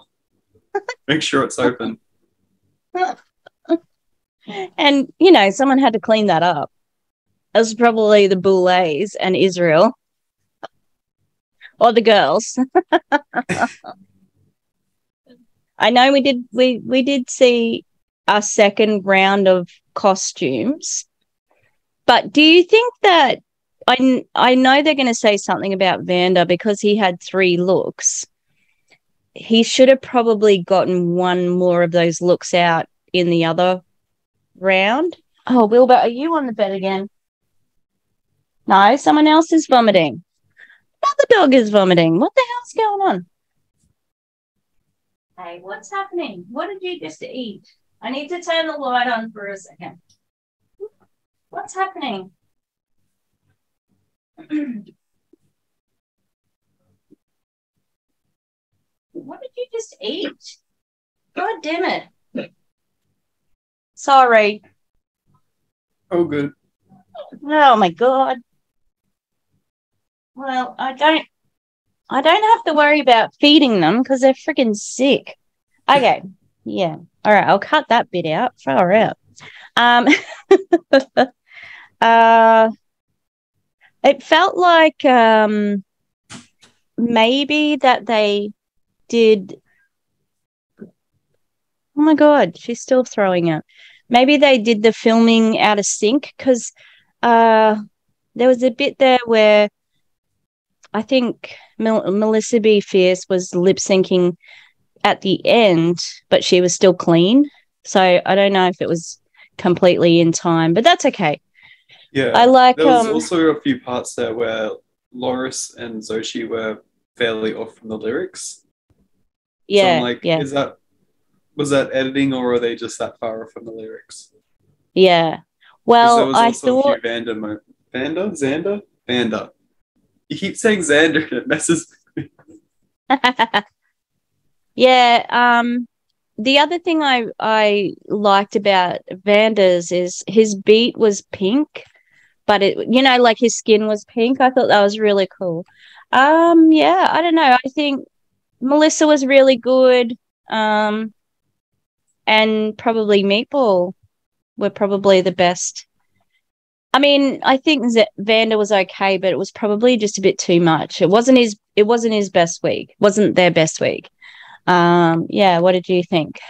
Make sure it's open. And, you know, someone had to clean that up. It was probably the Boulets and Israel. Or the girls. I know we did we, we did see our second round of costumes. But do you think that I, I know they're going to say something about Vander because he had three looks. He should have probably gotten one more of those looks out in the other round. Oh, Wilbur, are you on the bed again? No, someone else is vomiting. Another dog is vomiting. What the hell's going on? Hey, what's happening? What did you just eat? I need to turn the light on for a second. What's happening? What did you just eat? God damn it. Sorry. Oh, good. Oh, my God. Well, I don't, I don't have to worry about feeding them because they're freaking sick. Okay. Yeah. All right. I'll cut that bit out. Far out. Um, uh, it felt like um, maybe that they did. Oh my God, she's still throwing up. Maybe they did the filming out of sync because uh, there was a bit there where I think Mel Melissa BeFierce was lip syncing at the end, but she was still clean. So I don't know if it was completely in time, but that's okay. Yeah, I like. There was um, also a few parts there where Loris and Xochitl were fairly off from the lyrics. Yeah, so I'm like, yeah. Is that was that editing, or are they just that far off from the lyrics? Yeah. Well, there was also I thought a few Vander, mo Vander, Xander, Vander. You keep saying Xander, and it messes with me. Yeah. Um. The other thing I I liked about Vander's is his beat was pink. But it, you know, like his skin was pink. I thought that was really cool. Um, yeah, I don't know. I think Melissa was really good. Um, and probably Meatball were probably the best. I mean, I think that Vander was okay, but it was probably just a bit too much. It wasn't his. It wasn't his best week. It wasn't their best week. Um, yeah. What did you think?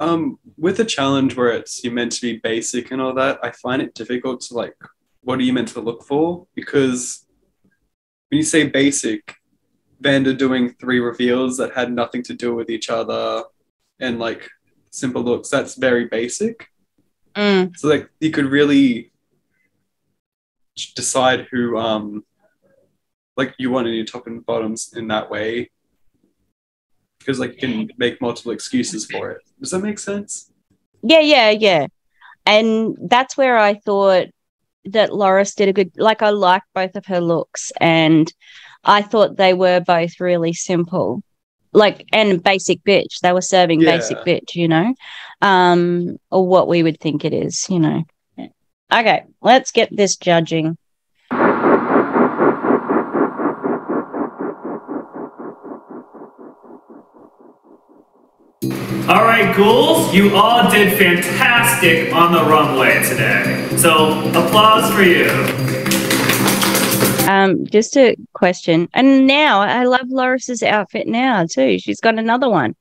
Um, with a challenge where it's you're meant to be basic and all that, I find it difficult to like. What are you meant to look for? Because when you say basic, Vander doing three reveals that had nothing to do with each other and like simple looks, that's very basic. Mm. So like you could really decide who um like you want in your top and bottoms in that way. Because like you can make multiple excuses for it. Does that make sense? Yeah, yeah, yeah. And that's where I thought that Loris did a good, like I liked both of her looks and I thought they were both really simple. Like, and basic bitch. They were serving yeah. basic bitch, you know, um, or what we would think it is, you know. Okay, let's get this judging. All right, ghouls, you all did fantastic on the runway today. So, applause for you. Um, just a question. And now, I love Loris's outfit now, too. She's got another one.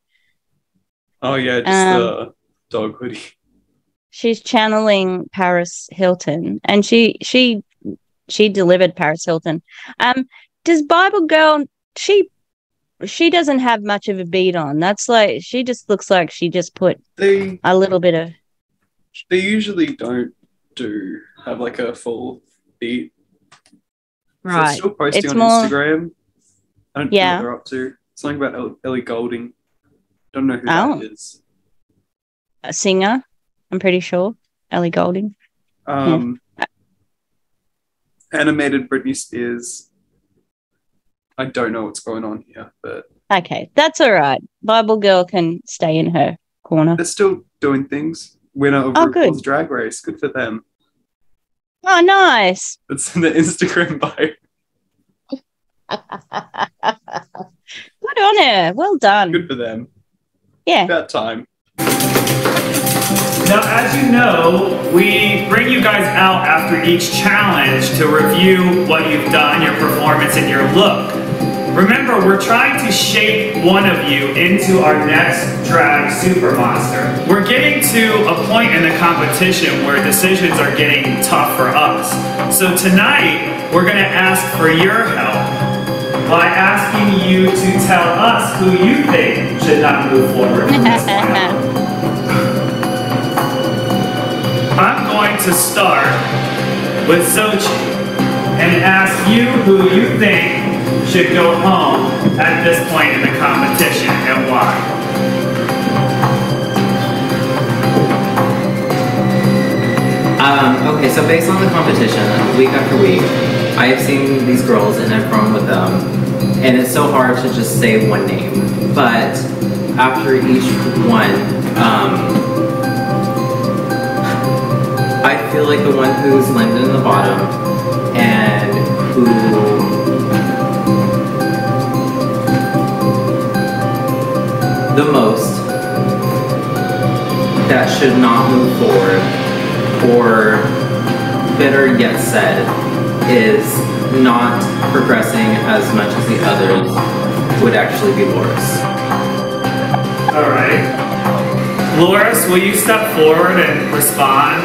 Oh, yeah, just um, the dog hoodie. She's channeling Paris Hilton, and she she she delivered Paris Hilton. Um, does Bible Girl, she... she doesn't have much of a beat on. That's like she just looks like she just put they, a little bit of. They usually don't do have like a full beat. Right. So still posting it's on more, Instagram. I don't yeah. know what they're up to. Something about Ellie Goulding. Don't know who oh. that is. A singer, I'm pretty sure. Ellie Goulding. Um, yeah. Animated Britney Spears. I don't know what's going on here, but okay, that's all right. Bible Girl can stay in her corner. They're still doing things. Winner of oh, RuPaul's good. Drag Race. Good for them. Oh, nice. It's in the Instagram bio. Good on her. Well done. Good for them. Yeah. About time. Now, as you know, we bring you guys out after each challenge to review what you've done, your performance, and your look. Remember, we're trying to shape one of you into our next drag supermonster. We're getting to a point in the competition where decisions are getting tough for us. So tonight, we're going to ask for your help by asking you to tell us who you think should not move forward from this round. I'm going to start with Xochitl and ask you who you think should go home at this point in the competition and why. Um, okay, so based on the competition, week after week, I have seen these girls and I've grown with them, and it's so hard to just say one name, but after each one, um, I feel like the one who's landed in the bottom and who the most that should not move forward, or better yet said, is not progressing as much as the others would actually be Loris. All right. Loris, will you step forward and respond?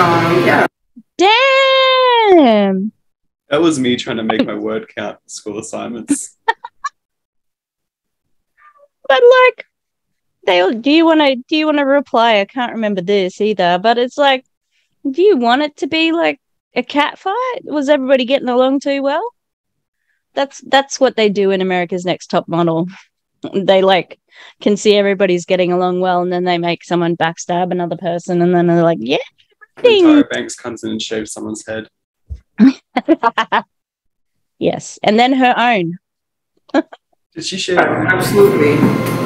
Um, yeah. Damn! That was me trying to make my word count for school assignments. But like, they all, do you want to? Do you want to reply? I can't remember this either. But it's like, do you want it to be like a cat fight? Was everybody getting along too well? That's that's what they do in America's Next Top Model. They like can see everybody's getting along well, and then they make someone backstab another person, and then they're like, yeah. Tyra Banks comes in and shaves someone's head. Yes, and then her own. Did she shave? Absolutely.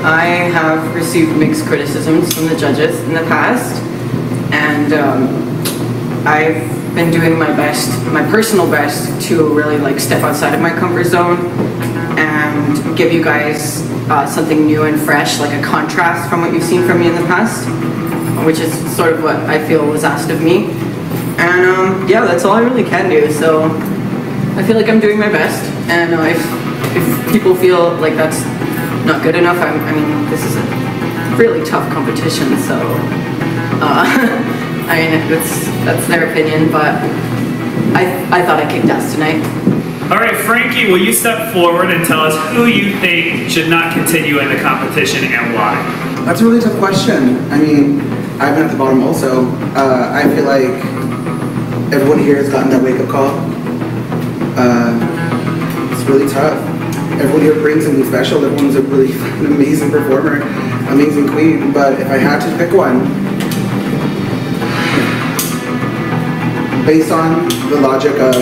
I have received mixed criticisms from the judges in the past, and um, I've been doing my best, my personal best, to really like step outside of my comfort zone and give you guys uh, something new and fresh, like a contrast from what you've seen from me in the past, which is sort of what I feel was asked of me. And um, yeah, that's all I really can do. So I feel like I'm doing my best. And uh, if, if people feel like that's not good enough, I'm, I mean, this is a really tough competition. So uh, I mean, it's, that's their opinion, but I, I thought I kicked ass tonight. All right, Frankie, will you step forward and tell us who you think should not continue in the competition and why? That's a really tough question. I mean, I've been at the bottom also. Uh, I feel like everyone here has gotten that wake-up call. Uh, it's really tough. Everyone here brings something special. Everyone's a really an amazing performer, amazing queen. But if I had to pick one, based on the logic of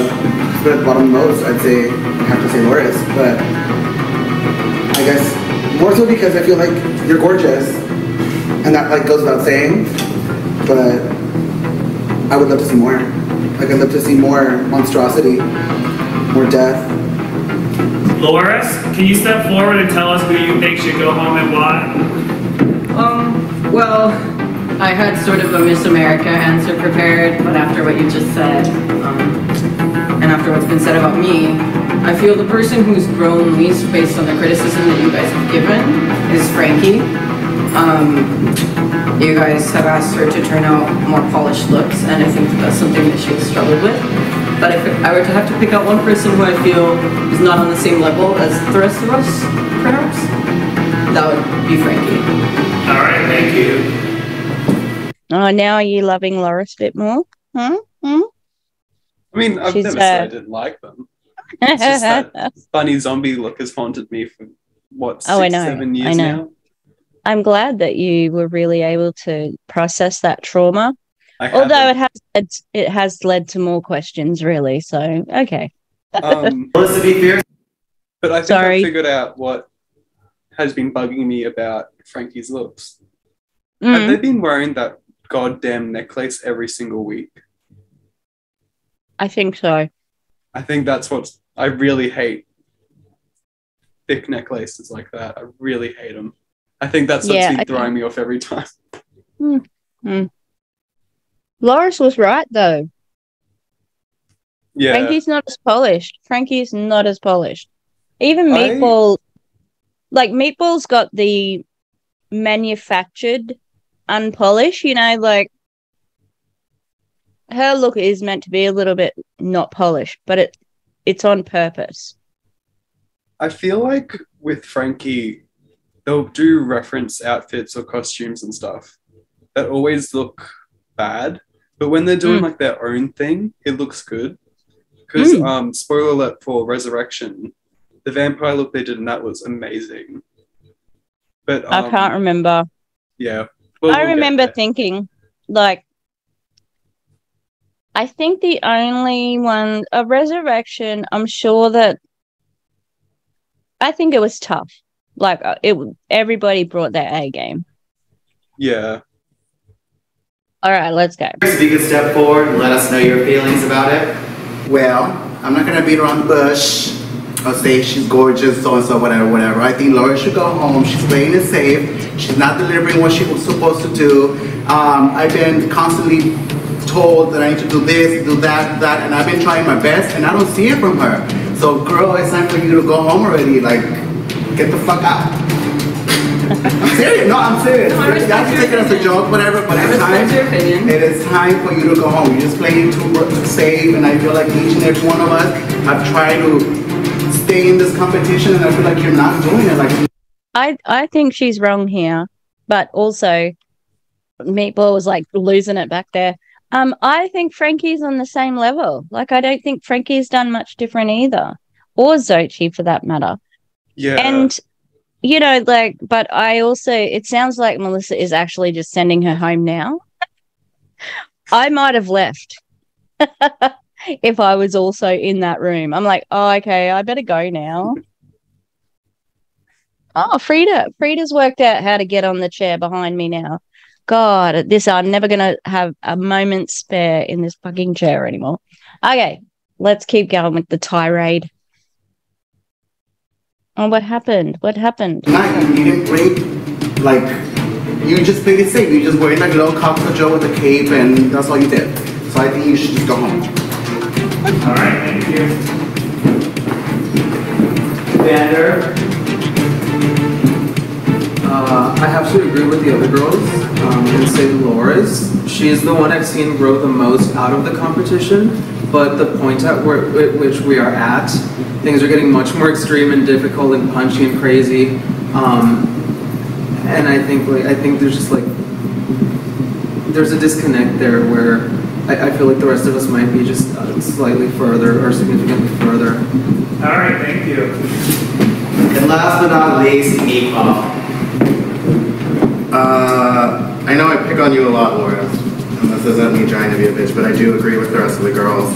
the bottom most, I'd say I have to say Loris. But I guess more so because I feel like you're gorgeous. And that like goes without saying, but I would love to see more. Like I'd love to see more monstrosity, more death. Loris, can you step forward and tell us who you think should go home and why? Um, well, I had sort of a Miss America answer prepared, but after what you just said, um, and after what's been said about me, I feel the person who's grown least based on the criticism that you guys have given is Frankie. Um, you guys have asked her to turn out more polished looks, and I think that that's something that she's struggled with. But if I were to have to pick out one person who I feel is not on the same level as the rest of us, perhaps, that would be Frankie. All right, thank you. Oh, now are you loving Loris a bit more? Huh? Hmm? I mean, I've she's, never uh... said I didn't like them. It's just that funny zombie look has haunted me for what, six, oh, I know. seven years I know. now? I'm glad that you were really able to process that trauma. Although it has led, it has led to more questions, really. So, okay. um, Melissa BeFierce. But I think Sorry. I figured out what has been bugging me about Frankie's looks. Mm. Have they been wearing that goddamn necklace every single week? I think so. I think that's what I really hate. Thick necklaces like that. I really hate them. I think that's what's yeah, been I throwing think... me off every time. Mm. Mm. Loris was right, though. Yeah. Frankie's not as polished. Frankie's not as polished. Even Meatball, I... like, Meatball's got the manufactured unpolished, you know, like, her look is meant to be a little bit not polished, but it it's on purpose. I feel like with Frankie, they'll do reference outfits or costumes and stuff that always look bad, but when they're doing mm. like their own thing, it looks good. Because mm. um, spoiler alert for Resurrection, the vampire look they did in that was amazing. But um, I can't remember. Yeah, we'll, I we'll remember thinking like, I think the only one a Resurrection. I'm sure that I think it was tough. Like it, everybody brought their A game. Yeah. All right, let's go. Take a step forward and let us know your feelings about it. Well, I'm not going to beat around the bush. I'll say she's gorgeous, so-and-so, whatever, whatever. I think Laura should go home. She's playing it safe. She's not delivering what she was supposed to do. Um, I've been constantly told that I need to do this, do that, that, and I've been trying my best, and I don't see it from her. So, girl, it's time for you to go home already. Like, get the fuck out. I'm serious. No, I'm serious. No, you guys can take it as a joke, whatever, but it's time. It is time for you to go home. You're just playing too safe, and I feel like each and every one of us have tried to stay in this competition, and I feel like you're not doing it. Like, I, I think she's wrong here, but also Meatball was like losing it back there. Um, I think Frankie's on the same level. Like, I don't think Frankie's done much different either, or Xochitl for that matter. Yeah, and. You know, like, but I also, it sounds like Melissa is actually just sending her home now. I might have left if I was also in that room. I'm like, oh, okay, I better go now. Oh, Frida. Frida's worked out how to get on the chair behind me now. God, this, I'm never going to have a moment spare in this fucking chair anymore. Okay, let's keep going with the tirade. Oh, what happened? What happened? You didn't break, like, you just played it safe. You just wearing like a little cocktail Joe with a cape, and that's all you did. So I think you should just go home. All right, thank you. Vander, uh, I have to agree with the other girls um, and say Loris. She is the one I've seen grow the most out of the competition. But the point at which we are at, things are getting much more extreme and difficult and punchy and crazy. Um, and I think like I think there's just like there's a disconnect there where I, I feel like the rest of us might be just uh, slightly further or significantly further. All right, thank you. And last but not least, Meatball. Uh, I know I pick on you a lot, Laura. And this isn't me trying to be a bitch, but I do agree with the rest of the girls.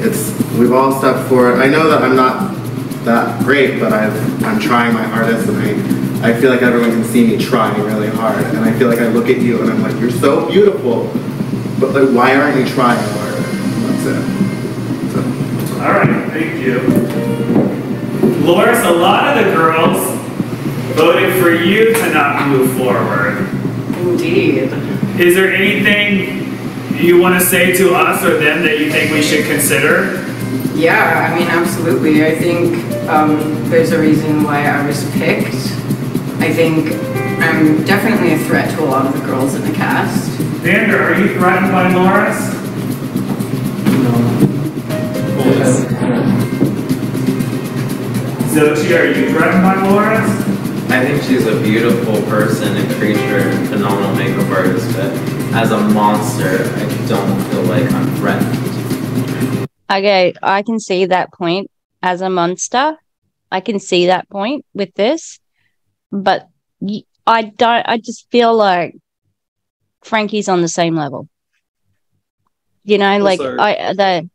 It's, we've all stepped forward. I know that I'm not that great, but I've, I'm trying my hardest, and I, I feel like everyone can see me trying really hard. And I feel like I look at you and I'm like, you're so beautiful, but like, why aren't you trying harder? That's it. So. All right, thank you. Loris, a lot of the girls voted for you to not move forward. Indeed. Is there anything you want to say to us or them that you think we should consider? Yeah, I mean, absolutely. I think um, there's a reason why I was picked. I think I'm definitely a threat to a lot of the girls in the cast. Vander, are you threatened by Loris? No. Yes. Xochitl, are you threatened by Loris? I think she's a beautiful person, a creature, phenomenal makeup artist, but as a monster, I don't feel like I'm threatened. Okay, I can see that point. As a monster, I can see that point with this, but I don't, I just feel like Frankie's on the same level. You know, like also, I, the.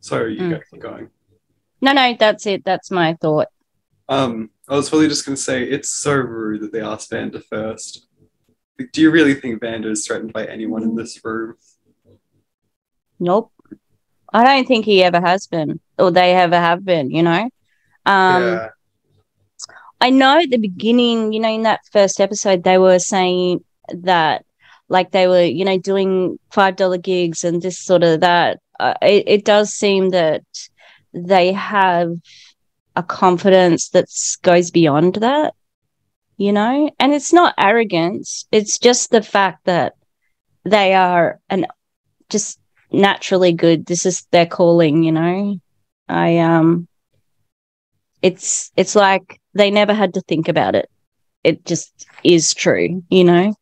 Sorry, you mm. guys are going. No, no, that's it. That's my thought. Um, I was really just going to say, it's so rude that they asked Vander first. Like, do you really think Vander is threatened by anyone in this room? Nope. I don't think he ever has been, or they ever have been, you know? Um, yeah. I know at the beginning, you know, in that first episode, they were saying that, like, they were, you know, doing five dollar gigs and this sort of that. Uh, it, it does seem that they have a confidence that goes beyond that, you know? And it's not arrogance. It's just the fact that they are an just naturally good. This is their calling, you know? I, um... It's it's like they never had to think about it. It just is true, you know?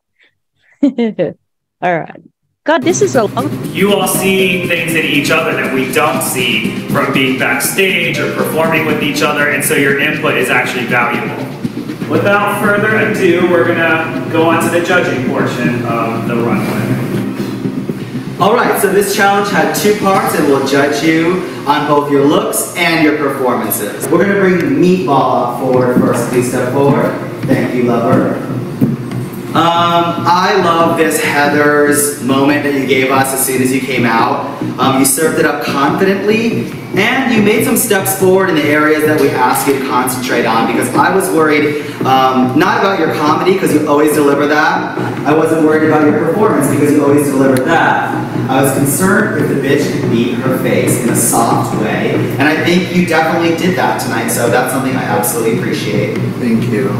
All right. God, this is a long... You all see things in each other that we don't see from being backstage or performing with each other, and so your input is actually valuable. Without further ado, we're going to go on to the judging portion of the runway. All right, so this challenge had two parts, and we'll judge you on both your looks and your performances. We're gonna bring Meatball up forward first. Please step forward. Thank you, lover. Um, I love this Heather's moment that you gave us as soon as you came out. Um, you served it up confidently, and you made some steps forward in the areas that we asked you to concentrate on, because I was worried, um, not about your comedy, because you always deliver that. I wasn't worried about your performance, because you always deliver that. I was concerned if the bitch beat her face in a soft way, and I think you definitely did that tonight, so that's something I absolutely appreciate. Thank you.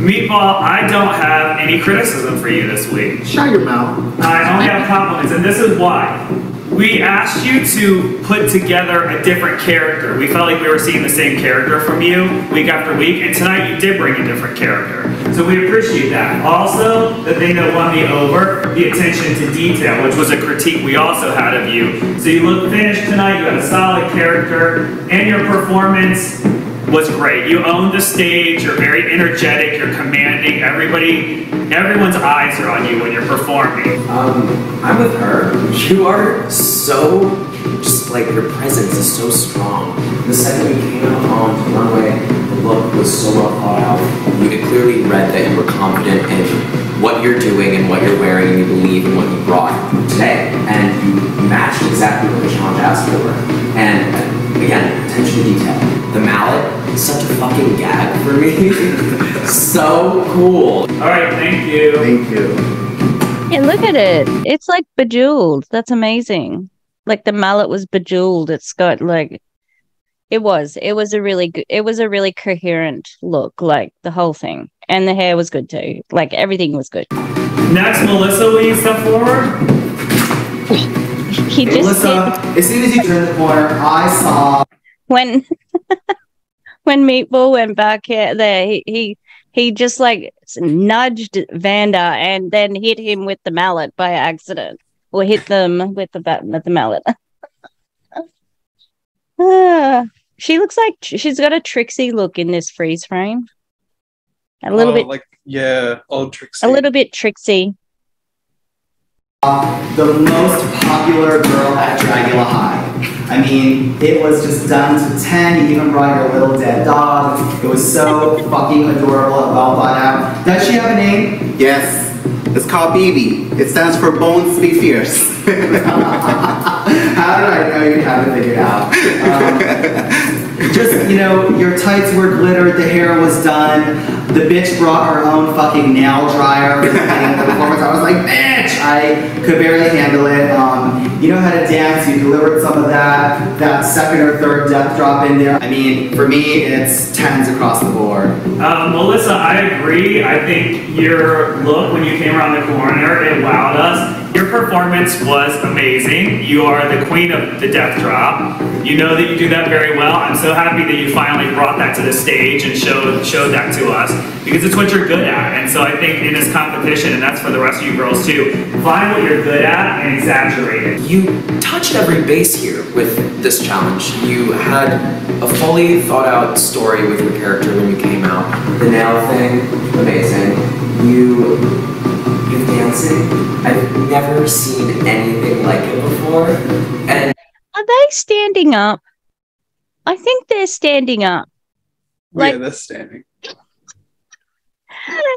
Meatball, I don't have any criticism for you this week. Shut your mouth. I only have compliments, and this is why. We asked you to put together a different character. We felt like we were seeing the same character from you week after week, and tonight you did bring a different character. So we appreciate that. Also, the thing that won me over, the attention to detail, which was a critique we also had of you. So you looked finished tonight, you had a solid character, and your performance was great. You owned the stage, you're very energetic, you're commanding, everybody, everyone's eyes are on you when you're performing. Um, I'm with her. You are so, just like, your presence is so strong. The second you came out on the runway, the look was so well thought out. You could clearly read that you were confident in what you're doing and what you're wearing, and you believe in what you brought today. And you matched exactly what the challenge asked for. And again, attention to detail. The mallet is such a fucking gag for me. So cool. All right, thank you. Thank you. Yeah, look at it. It's like bejeweled. That's amazing. Like the mallet was bejeweled. It's got like, it was. It was a really good, it was a really coherent look, like the whole thing. And the hair was good too. Like everything was good. Next, Melissa, will you step forward? He just Alyssa, did. As soon as you turned the corner, I saw when when Meatball went back here, there he, he he just like nudged Vander and then hit him with the mallet by accident, or hit them with the bat with the mallet. uh, she looks like she's got a Trixie look in this freeze frame. A little oh, bit, like yeah, old Trixie. A little bit Trixie. Uh, the most popular girl at Dragula High. I mean, it was just done to ten. You even brought your little dead dog. It was so fucking adorable and well thought out. Does she have a name? Yes. It's called B B. It stands for Bones Be Fierce. How did I know you haven't figured out? Um, just, you know, your tights were glittered, the hair was done, the bitch brought her own fucking nail dryer. The performance. I was like, bitch! I could barely handle it. Um, you know how to dance, you delivered some of that, that second or third death drop in there. I mean, for me, it's tens across the board. Uh, Melissa, I agree. I think your look when you came around the corner, it wowed us. Your performance was amazing. You are the queen of the death drop. You know that you do that very well. I'm so happy that you finally brought that to the stage and showed, showed that to us, because it's what you're good at. And so I think in this competition, and that's for the rest of you girls too, find what you're good at and exaggerate it. You touched every base here with this challenge. You had a fully thought out story with your character when you came out. The nail thing, amazing. You... You're dancing. I've never seen anything like it before. And are they standing up? I think they're standing up. Like, yeah, they're standing.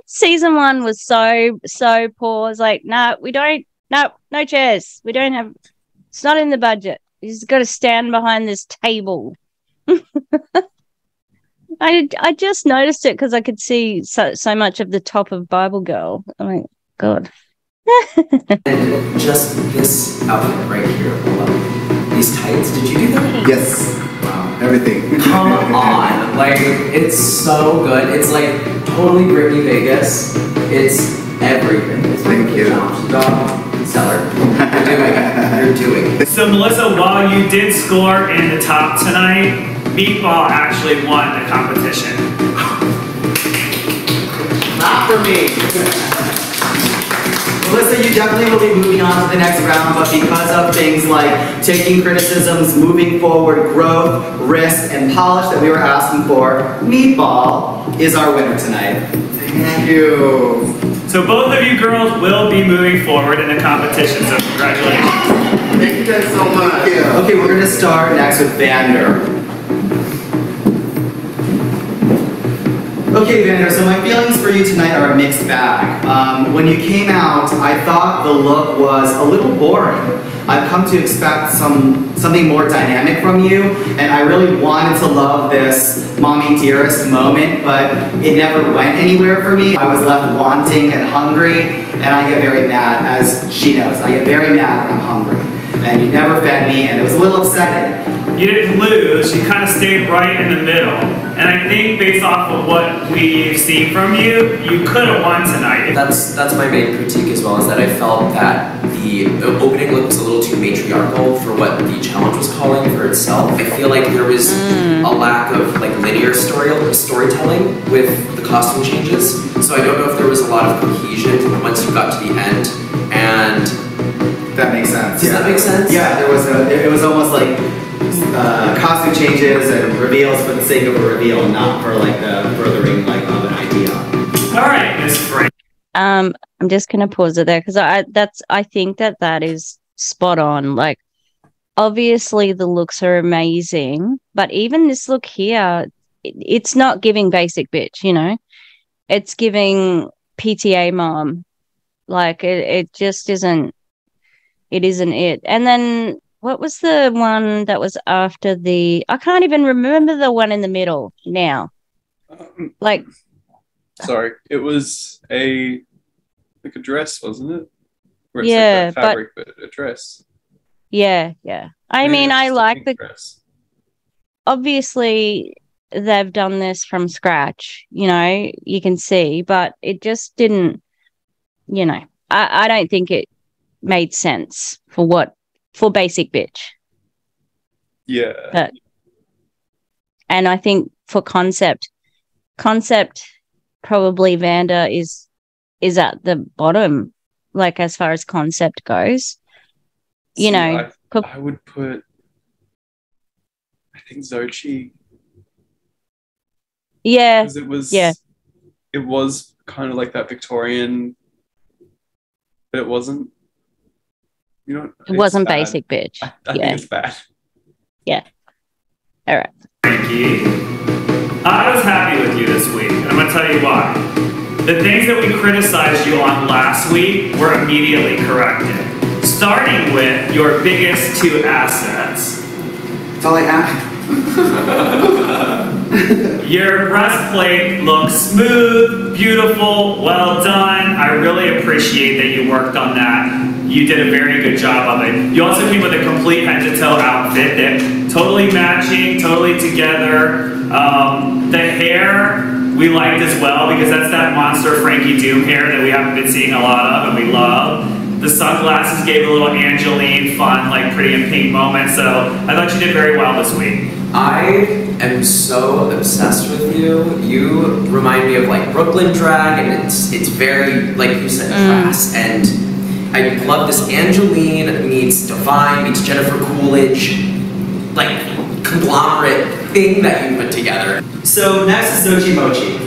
Season one was so so poor. It's like, no, nah, we don't. No, no chairs. We don't have. It's not in the budget. You just got to stand behind this table. I I just noticed it because I could see so so much of the top of Bible Girl. I mean. God. And just this outfit right here, these tights, did you do that? Yes. Wow. Everything. Come on. Like, it's so good. It's like totally Britney Vegas. It's everything. It's Thank you. Dog, seller. You're doing it. You're doing it. So, Melissa, while you did score in the top tonight, Meatball actually won the competition. Not for me. Melissa, you definitely will be moving on to the next round, but because of things like taking criticisms, moving forward, growth, risk, and polish that we were asking for, Meatball is our winner tonight. Thank you. So both of you girls will be moving forward in the competition, so congratulations. Thank you guys so much. Thank you. Okay, we're going to start next with Vander. Okay, Vander, so my feelings for you tonight are a mixed bag. Um, when you came out, I thought the look was a little boring. I've come to expect some something more dynamic from you, and I really wanted to love this mommy dearest moment, but it never went anywhere for me. I was left wanting and hungry, and I get very mad, as she knows. I get very mad when I'm hungry, and you never fed me, and it was a little upsetting. You didn't lose, you kind of stayed right in the middle. And I think based off of what we've seen from you, you could have won tonight. That's that's my main critique as well, is that I felt that the, the opening look was a little too matriarchal for what the challenge was calling for itself. I feel like there was mm. a lack of like linear story, storytelling with the costume changes. So I don't know if there was a lot of cohesion once you got to the end. And that makes sense. Does yeah. that make sense? Yeah, there was a, it was almost like Uh, costume changes and reveals for the sake of a reveal, not for like the furthering like of an idea. All right, Miss Frank. Um, I'm just gonna pause it there because I that's I think that that is spot on. Like, obviously the looks are amazing, but even this look here, it, it's not giving basic bitch. You know, it's giving P T A mom. Like it, it just isn't. It isn't it. And then. What was the one that was after the... I can't even remember the one in the middle now. Um, like... Sorry. It was a... Like a dress, wasn't it? Where it's yeah, like fabric, but, but a dress. Yeah, yeah. I yeah, mean, I like the... Dress. Obviously, they've done this from scratch. You know, you can see. But it just didn't... You know, I, I don't think it made sense for what... For basic bitch. Yeah. But, and I think for concept, concept probably Vander is is at the bottom, like as far as concept goes. You See, know. I, I would put, I think, Xochitl. Yeah. Because it was, yeah. it was kind of like that Victorian, but it wasn't. You know, it wasn't bad. Basic bitch. I, I yeah. think it's bad. Yeah. All right. Frankie, I was happy with you this week, and I'm going to tell you why. The things that we criticized you on last week were immediately corrected, starting with your biggest two assets. That's all I have. Your breastplate looks smooth, beautiful, well done. I really appreciate that you worked on that. You did a very good job of it. You also came with a complete head-to-toe outfit that totally matching, totally together. Um, the hair we liked as well because that's that monster Frankie Doom hair that we haven't been seeing a lot of and we love. The sunglasses gave a little Angeline, fun, like pretty and pink moment, so I thought you did very well this week. I am so obsessed with you. You remind me of like Brooklyn drag, and it's it's very, like you said, mm. fast. And I love this Angeline meets Divine meets Jennifer Coolidge, like conglomerate thing that you put together. So next is Xochitl Mochi.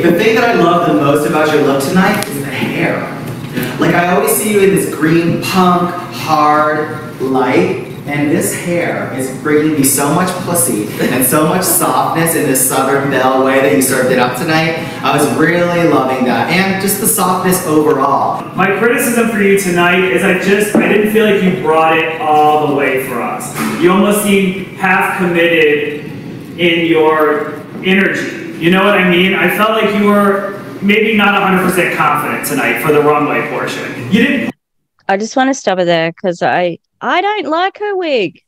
The thing that I love the most about your look tonight is the hair. Like, I always see you in this green, punk, hard, light, and this hair is bringing me so much pussy and so much softness in this Southern Belle way that you served it up tonight. I was really loving that, and just the softness overall. My criticism for you tonight is I just, I didn't feel like you brought it all the way for us. You almost seemed half committed in your energy. You know what I mean? I felt like you were maybe not one hundred percent confident tonight for the runway portion. You didn't. I just want to stop it there because I I don't like her wig.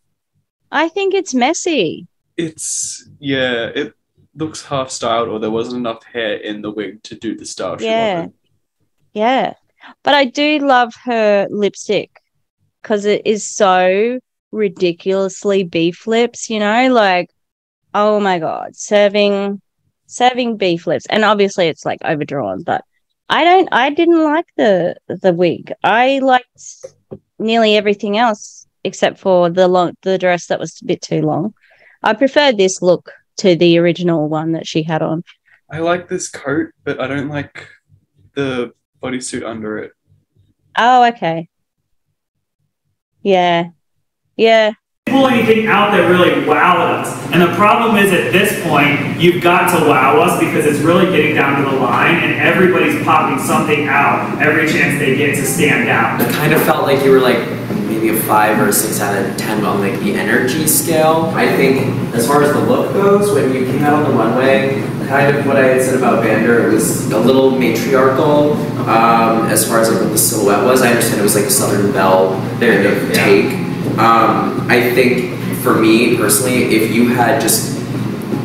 I think it's messy. It's, yeah, it looks half styled, or there wasn't enough hair in the wig to do the style she yeah. wanted. Yeah. But I do love her lipstick because it is so ridiculously beef lips, you know? Like, oh my God, serving... Serving beef lips, and obviously it's like overdrawn, but I don't. I didn't like the the wig. I liked nearly everything else except for the long the dress that was a bit too long. I preferred this look to the original one that she had on. I like this coat, but I don't like the bodysuit under it. Oh, okay. Yeah, yeah. Pull anything out that really wowed us, and the problem is at this point you've got to wow us because it's really getting down to the line, and everybody's popping something out every chance they get to stand out. I kind of felt like you were like maybe a five or a six out of ten on like the energy scale. I think as far as the look goes, when you came out on the runway, kind of what I had said about Vander, it was a little matriarchal um, as far as like what the silhouette was. I understand it was like a Southern Belle kind of yeah. take. Um, I think for me personally, if you had just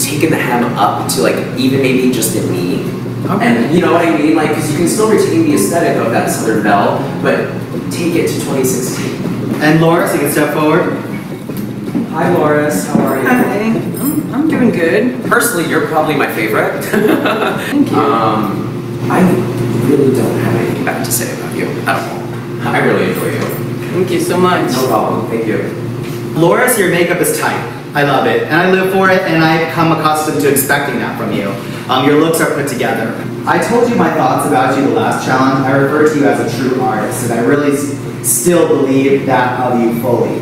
taken the hem up to like even maybe just a knee, okay. and you know what I mean, like because you can still retain the aesthetic of that Southern Belle, but take it to twenty sixteen. And Loris, you can step forward. Hi, Loris. How are you? Hi. I'm, I'm doing good. Personally, you're probably my favorite. Thank you. Um, I really don't have anything bad to say about you at all. I really enjoy you. Thank you so much. No problem. Thank you. Loris, your makeup is tight. I love it. And I live for it, and I've come accustomed to expecting that from you. Um, your looks are put together. I told you my thoughts about you the last challenge. I refer to you as a true artist, and I really still believe that of you fully.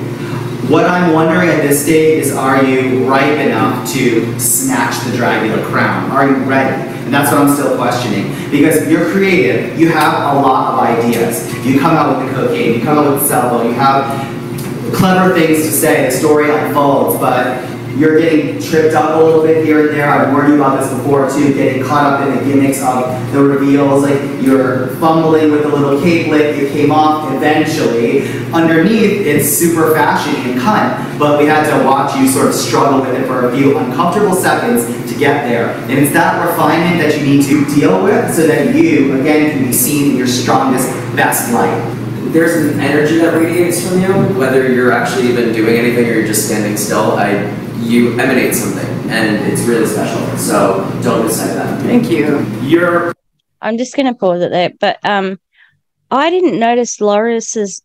What I'm wondering at this stage is, are you ripe enough to snatch the Dragula crown? Are you ready? And that's what I'm still questioning. Because you're creative, you have a lot of ideas. You come out with the cocaine, you come out with the salvo, you have clever things to say, the story unfolds, but you're getting tripped up a little bit here and there. I've warned you about this before too, getting caught up in the gimmicks of the reveals, like you're fumbling with a little capelet, you came off eventually. Underneath, it's super fashion and cunt, but we had to watch you sort of struggle with it for a few uncomfortable seconds to get there. And it's that refinement that you need to deal with so that you, again, can be seen in your strongest, best light. There's an energy that radiates from you, whether you're actually even doing anything or you're just standing still. I. You emanate something, and it's really special. So don't decide that. Thank you. You're. I'm just going to pause it there, but um, I didn't notice Loris's.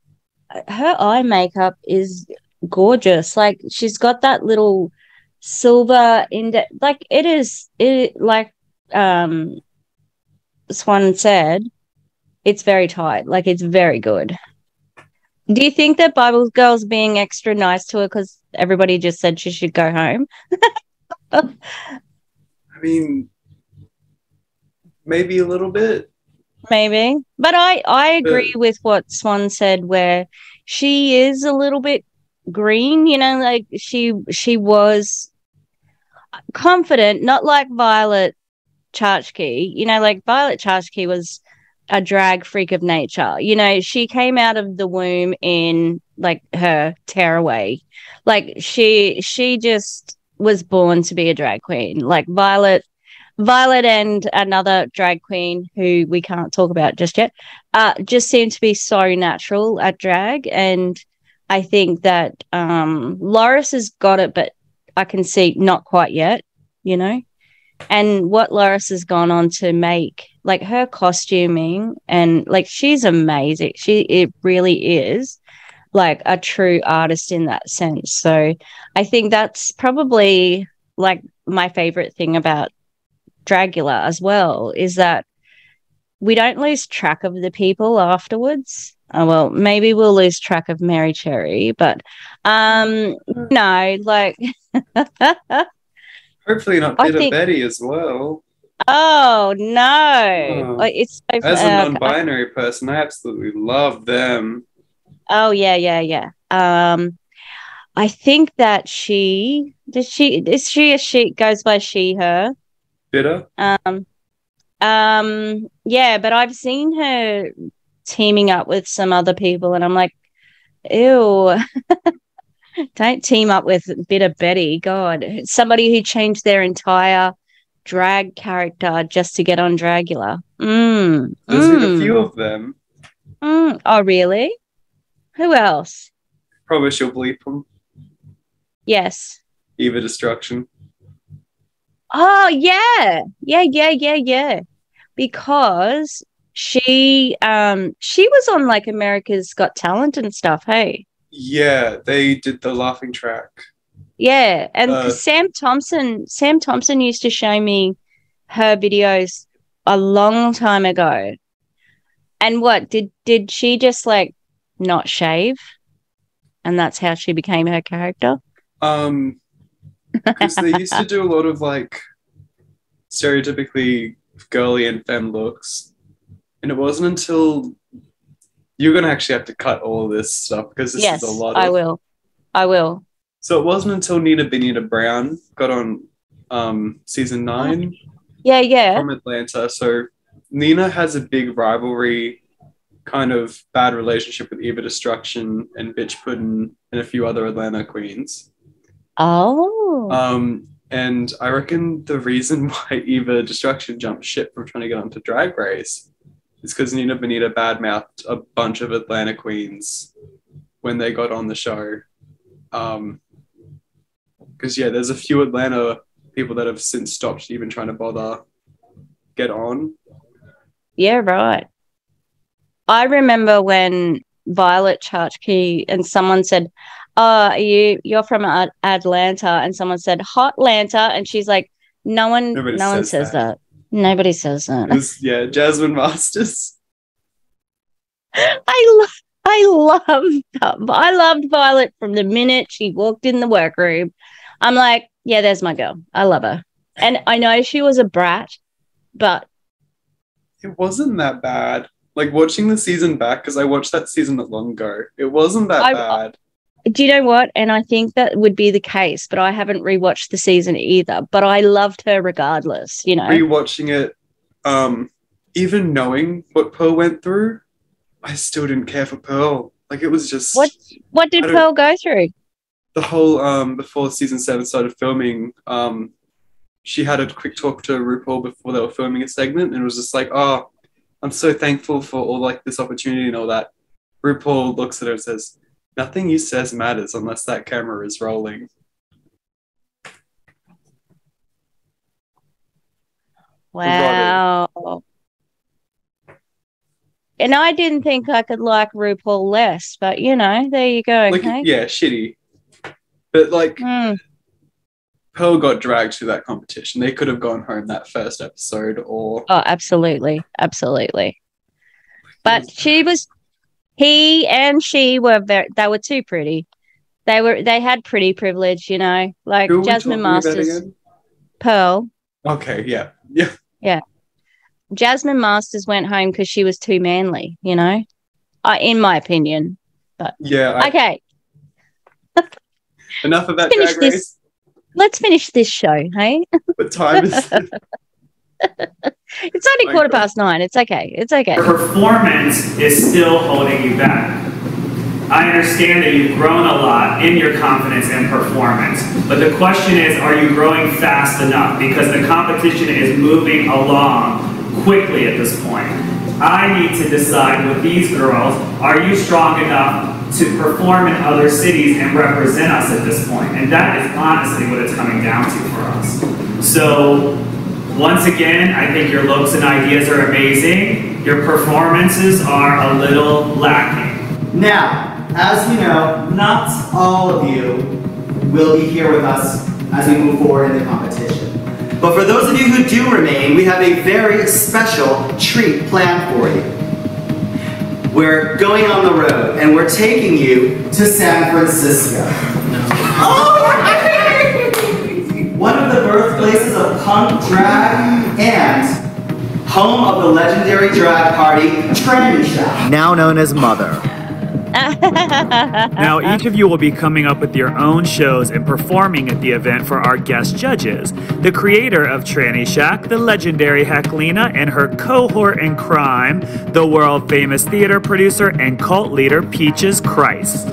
Her eye makeup is gorgeous. Like she's got that little silver in the, like it is. It like um, Swan said, it's very tight. Like it's very good. Do you think that Bible Girl's being extra nice to her because everybody just said she should go home? I mean, maybe a little bit. Maybe. But I, I agree but... with what Swan said, where she is a little bit green, you know, like she she was confident, not like Violet Chachki. You know, like Violet Chachki was a drag freak of nature. You know, she came out of the womb in like her tearaway. Like she she just was born to be a drag queen. Like Violet Violet and another drag queen who we can't talk about just yet uh, just seem to be so natural at drag. And I think that um, Loris has got it, but I can see not quite yet, you know. And what Loris has gone on to make, like her costuming and like she's amazing. She it really is like a true artist in that sense. So I think that's probably like my favorite thing about Dragula as well, is that we don't lose track of the people afterwards. Oh, well, maybe we'll lose track of Mary Cherry, but um, no, like hopefully not Peter think... Betty as well. Oh no, oh. It's so as a non-binary uh, person, I absolutely love them. Oh yeah, yeah, yeah. Um, I think that she does. She is she a she goes by she her. Bitter. Um, um, yeah, but I've seen her teaming up with some other people, and I'm like, ew, don't team up with Bitter Betty. God, somebody who changed their entire drag character just to get on Dragula. Mm, There's mm. a few of them. Mm. Oh, really? Who else? Probably she'll bleep them. Yes. Eva Destruction. Oh, yeah. Yeah, yeah, yeah, yeah. Because she um she was on like America's Got Talent and stuff, hey? Yeah, they did the laughing track. Yeah, and uh, Sam Thompson, Sam Thompson used to show me her videos a long time ago. And what, did did she just like not shave? And that's how she became her character? Um Because they used to do a lot of like stereotypically girly and femme looks, and it wasn't until you're gonna actually have to cut all of this stuff because this yes, is a lot. Yes, I of... will. I will. So it wasn't until Nina Bo'nina Brown got on um, season nine. Yeah, yeah. From Atlanta, so Nina has a big rivalry, kind of bad relationship with Eva Destruction and Bitch Puddin and a few other Atlanta queens. Oh. Um, and I reckon the reason why Eva Destruction jumped ship from trying to get onto Drag Race is because Nina Bonita badmouthed a bunch of Atlanta queens when they got on the show. Um, because, yeah, there's a few Atlanta people that have since stopped even trying to bother get on. Yeah, right. I remember when Violet Chachki and someone said, oh, are you you're from Ad- Atlanta, and someone said Hotlanta, and she's like, no one, Nobody no says one says that. that. Nobody says that. It was, yeah, Jasmine Masters. I love, I loved, I loved Violet from the minute she walked in the workroom. I'm like, yeah, there's my girl. I love her, and I know she was a brat, but it wasn't that bad. Like watching the season back, because I watched that season not long ago. It wasn't that I, bad. I, Do you know what? And I think that would be the case, but I haven't rewatched the season either. But I loved her regardless, you know. Rewatching it, um, even knowing what Pearl went through, I still didn't care for Pearl. Like it was just what? What did Pearl go through? The whole um, before season seven started filming, um, she had a quick talk to RuPaul before they were filming a segment, and it was just like, "Oh, I'm so thankful for all like this opportunity and all that." RuPaul looks at her and says, "Nothing you says matters unless that camera is rolling." Wow. And I didn't think I could like RuPaul less, but, you know, there you go. Like, okay? Yeah, shitty. But, like, mm. Pearl got dragged through that competition. They could have gone home that first episode or... Oh, absolutely. Absolutely. But she was... He and she were very, they were too pretty. They were they had pretty privilege, you know. Like Jasmine Masters, Pearl. Okay, yeah, yeah, yeah. Jasmine Masters went home because she was too manly, you know. I, in my opinion, but yeah. I, okay. Enough of that drag race. This, let's finish this show, hey. What time is it? It's only My quarter God. past nine. It's okay. It's okay. Your performance is still holding you back. I understand that you've grown a lot in your confidence and performance, but the question is, are you growing fast enough? Because the competition is moving along quickly at this point. I need to decide with these girls, are you strong enough to perform in other cities and represent us at this point? And that is honestly what it's coming down to for us. So, once again, I think your looks and ideas are amazing. Your performances are a little lacking. Now, as you know, not all of you will be here with us as we move forward in the competition. But for those of you who do remain, we have a very special treat planned for you. We're going on the road, and we're taking you to San Francisco. Oh! One of the birthplaces of punk, drag, and home of the legendary drag party, Tranny Shack, now known as Mother. Now, each of you will be coming up with your own shows and performing at the event for our guest judges. The creator of Tranny Shack, the legendary Heclina, and her cohort in crime, the world-famous theater producer and cult leader, Peaches Christ.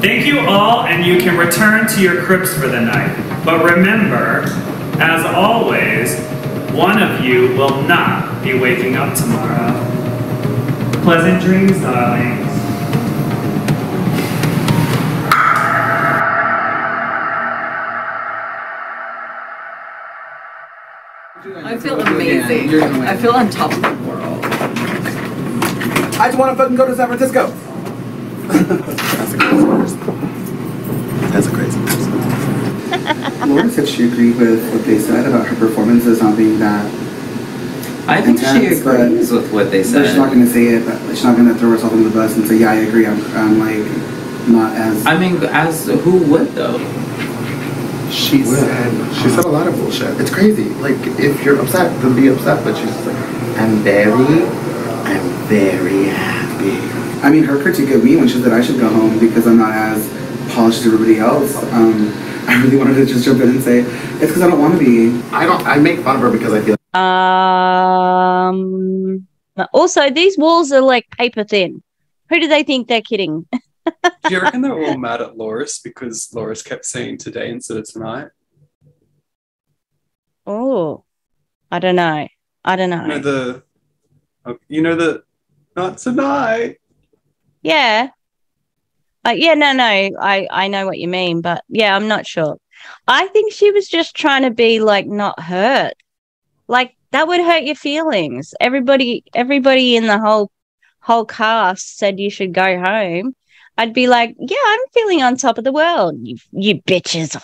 Thank you all, and you can return to your cribs for the night. But remember, as always, one of you will not be waking up tomorrow. Pleasant dreams, darling. I feel amazing. Yeah, I feel on top of the world. I just want to fucking go to San Francisco. That's a crazy person. That's a crazy person. Loris said she agreed with what they said about her performances not being that. I think intense, she agrees with what they said. She's not going to say it, but she's not going to throw herself under the bus and say, yeah, I agree, I'm, I'm like, not as... I mean, as who would, though? She would. said, she said a lot of bullshit. It's crazy. Like, if you're upset, then be upset, but she's just like, I'm very, I'm very happy. I mean, her critique of me when she said I should go home because I'm not as polished as everybody else, um, I really wanted to just jump in and say, it's because I don't want to be. I don't, I make fun of her because I feel... Um. Also, these walls are like paper thin. Who do they think they're kidding? Do you reckon they're all mad at Loris because Loris kept saying today instead of tonight? Oh, I don't know. I don't know. You know the, you know the, not tonight. Yeah. Uh, yeah. No. No. I. I know what you mean, but yeah, I'm not sure. I think she was just trying to be like not hurt. Like, that would hurt your feelings. Everybody everybody in the whole whole cast said you should go home. I'd be like, yeah, I'm feeling on top of the world. You you bitches.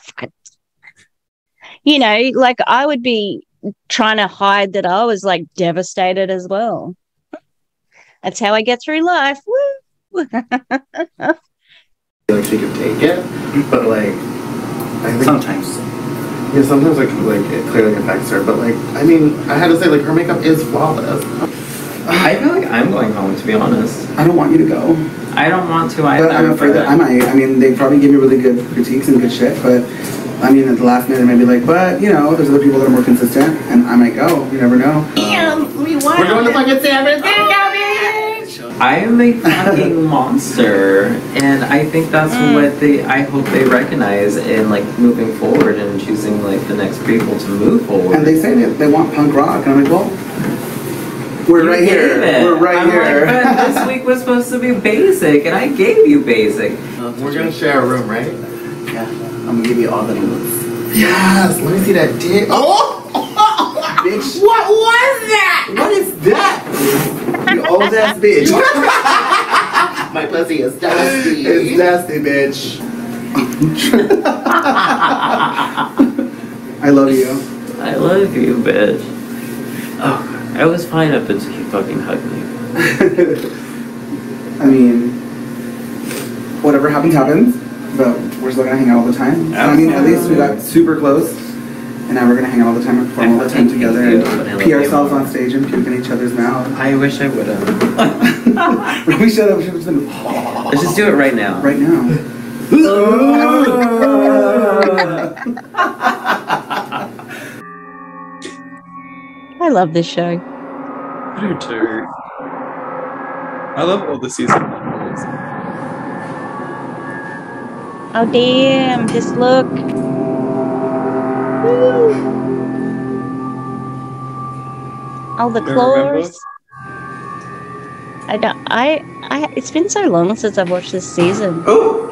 You know, like, I would be trying to hide that I was, like, devastated as well. That's how I get through life. Woo! I feel like she could take it, but, like, I think sometimes... Yeah, sometimes like like it clearly affects her, but like I mean, I had to say like her makeup is flawless. I feel like I'm going home, to be honest. I don't want you to go. I don't want to either. But I'm afraid that I might. I mean, they probably give me really good critiques and good shit, but I mean, at the last minute, it might be like, but you know, there's other people that are more consistent, and I might go. You never know. Damn, we won. We're going to fucking San Francisco, bitch. I am a fucking monster, and I think that's mm. what they. I hope they recognize in like moving forward and. Choosing like the next people to move forward, and they say that they want punk rock, and I'm like, well, we're you right here. It. We're right I'm here. Like, but this week was supposed to be basic, and I gave you basic. We're gonna share a room, right? Yeah, I'm gonna give you all the moves. Yes, let me see that dick. Oh, bitch! What was that? What is that? You old ass bitch. My pussy is dusty. It's dusty, bitch. I love you. I love you, bitch. Oh, I was fine up until you fucking hugged me. I mean, whatever happens, happens. But we're still gonna hang out all the time. So, I mean, at least we got super close, and now we're gonna hang out all the time and perform all the time together and pee ourselves on stage and puke in each other's mouths. I wish I would have. We should have. Let's just do it right now. Right now. I love this show. I do too. I love all the season one. things. Oh damn, just look. Woo. All the clothes. I don't, I, I, it's been so long since I've watched this season. Oh.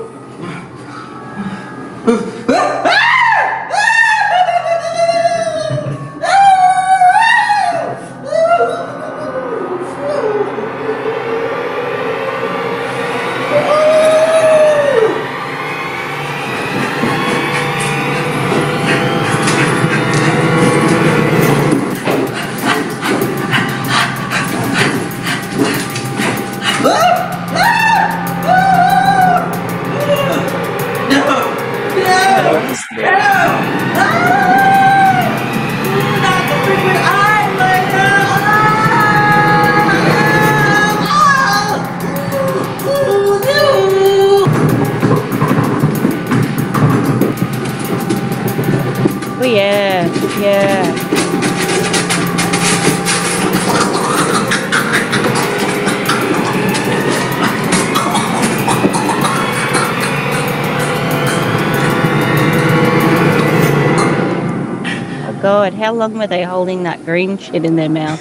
God, how long were they holding that green shit in their mouth?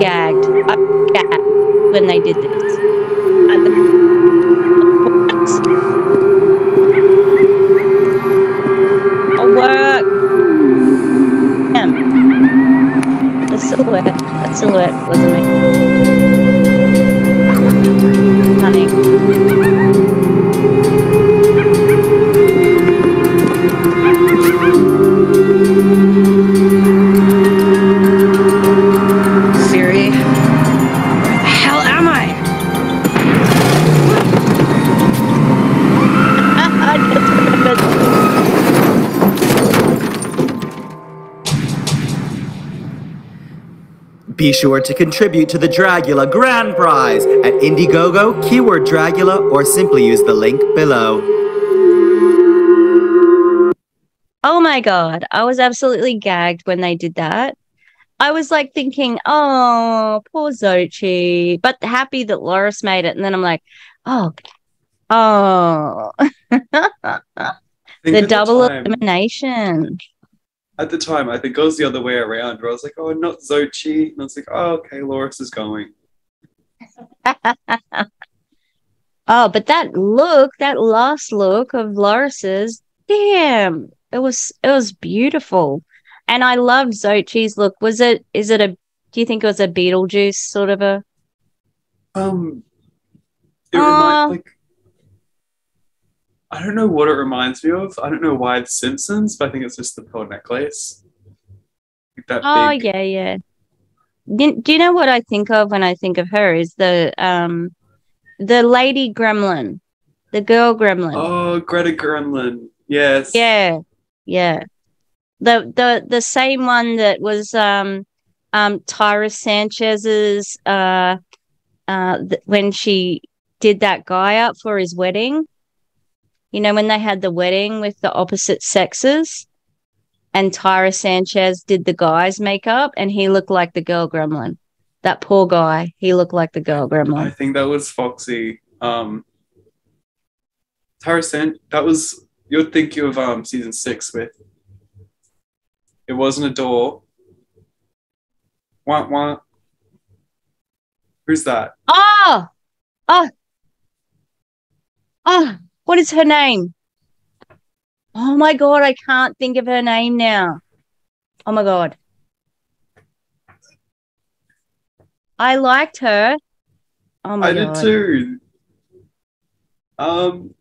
Gagged. I gagged when they did this. I'll work. Damn. The silhouette. That silhouette wasn't me. Honey. Be sure to contribute to the Dragula Grand Prize at Indiegogo, keyword Dragula, or simply use the link below. Oh my God, I was absolutely gagged when they did that. I was like thinking, oh, poor Xochitl, but happy that Loris made it. And then I'm like, oh, oh, the double elimination. At the time, I think it was the other way around, where I was like, oh, not Xochitl. And I was like, oh, okay, Loris is going. Oh, but that look, that last look of Loris's, damn, it was it was beautiful. And I loved Xochitl's look. Was it, is it a, do you think it was a Beetlejuice sort of a? Um, it uh, reminds, like, I don't know what it reminds me of. I don't know why it's Simpsons, but I think it's just the pearl necklace. That oh, big... yeah, yeah. Do you know what I think of when I think of her is the um, the lady gremlin, the girl gremlin. Oh, Greta Gremlin. Yes. Yeah, yeah. The the the same one that was um, um, Tyra Sanchez's uh, uh, th when she did that guy up for his wedding. You know, when they had the wedding with the opposite sexes and Tyra Sanchez did the guy's makeup and he looked like the girl gremlin. That poor guy, he looked like the girl gremlin. I think that was Foxy. Um, Tyra Sanchez, that was, you'd think you of um, season six with. It wasn't a door. Wah, wah. Who's that? Oh! Oh! Oh! What is her name? Oh, my God, I can't think of her name now. Oh, my God. I liked her. Oh, my I God. I did too. Um,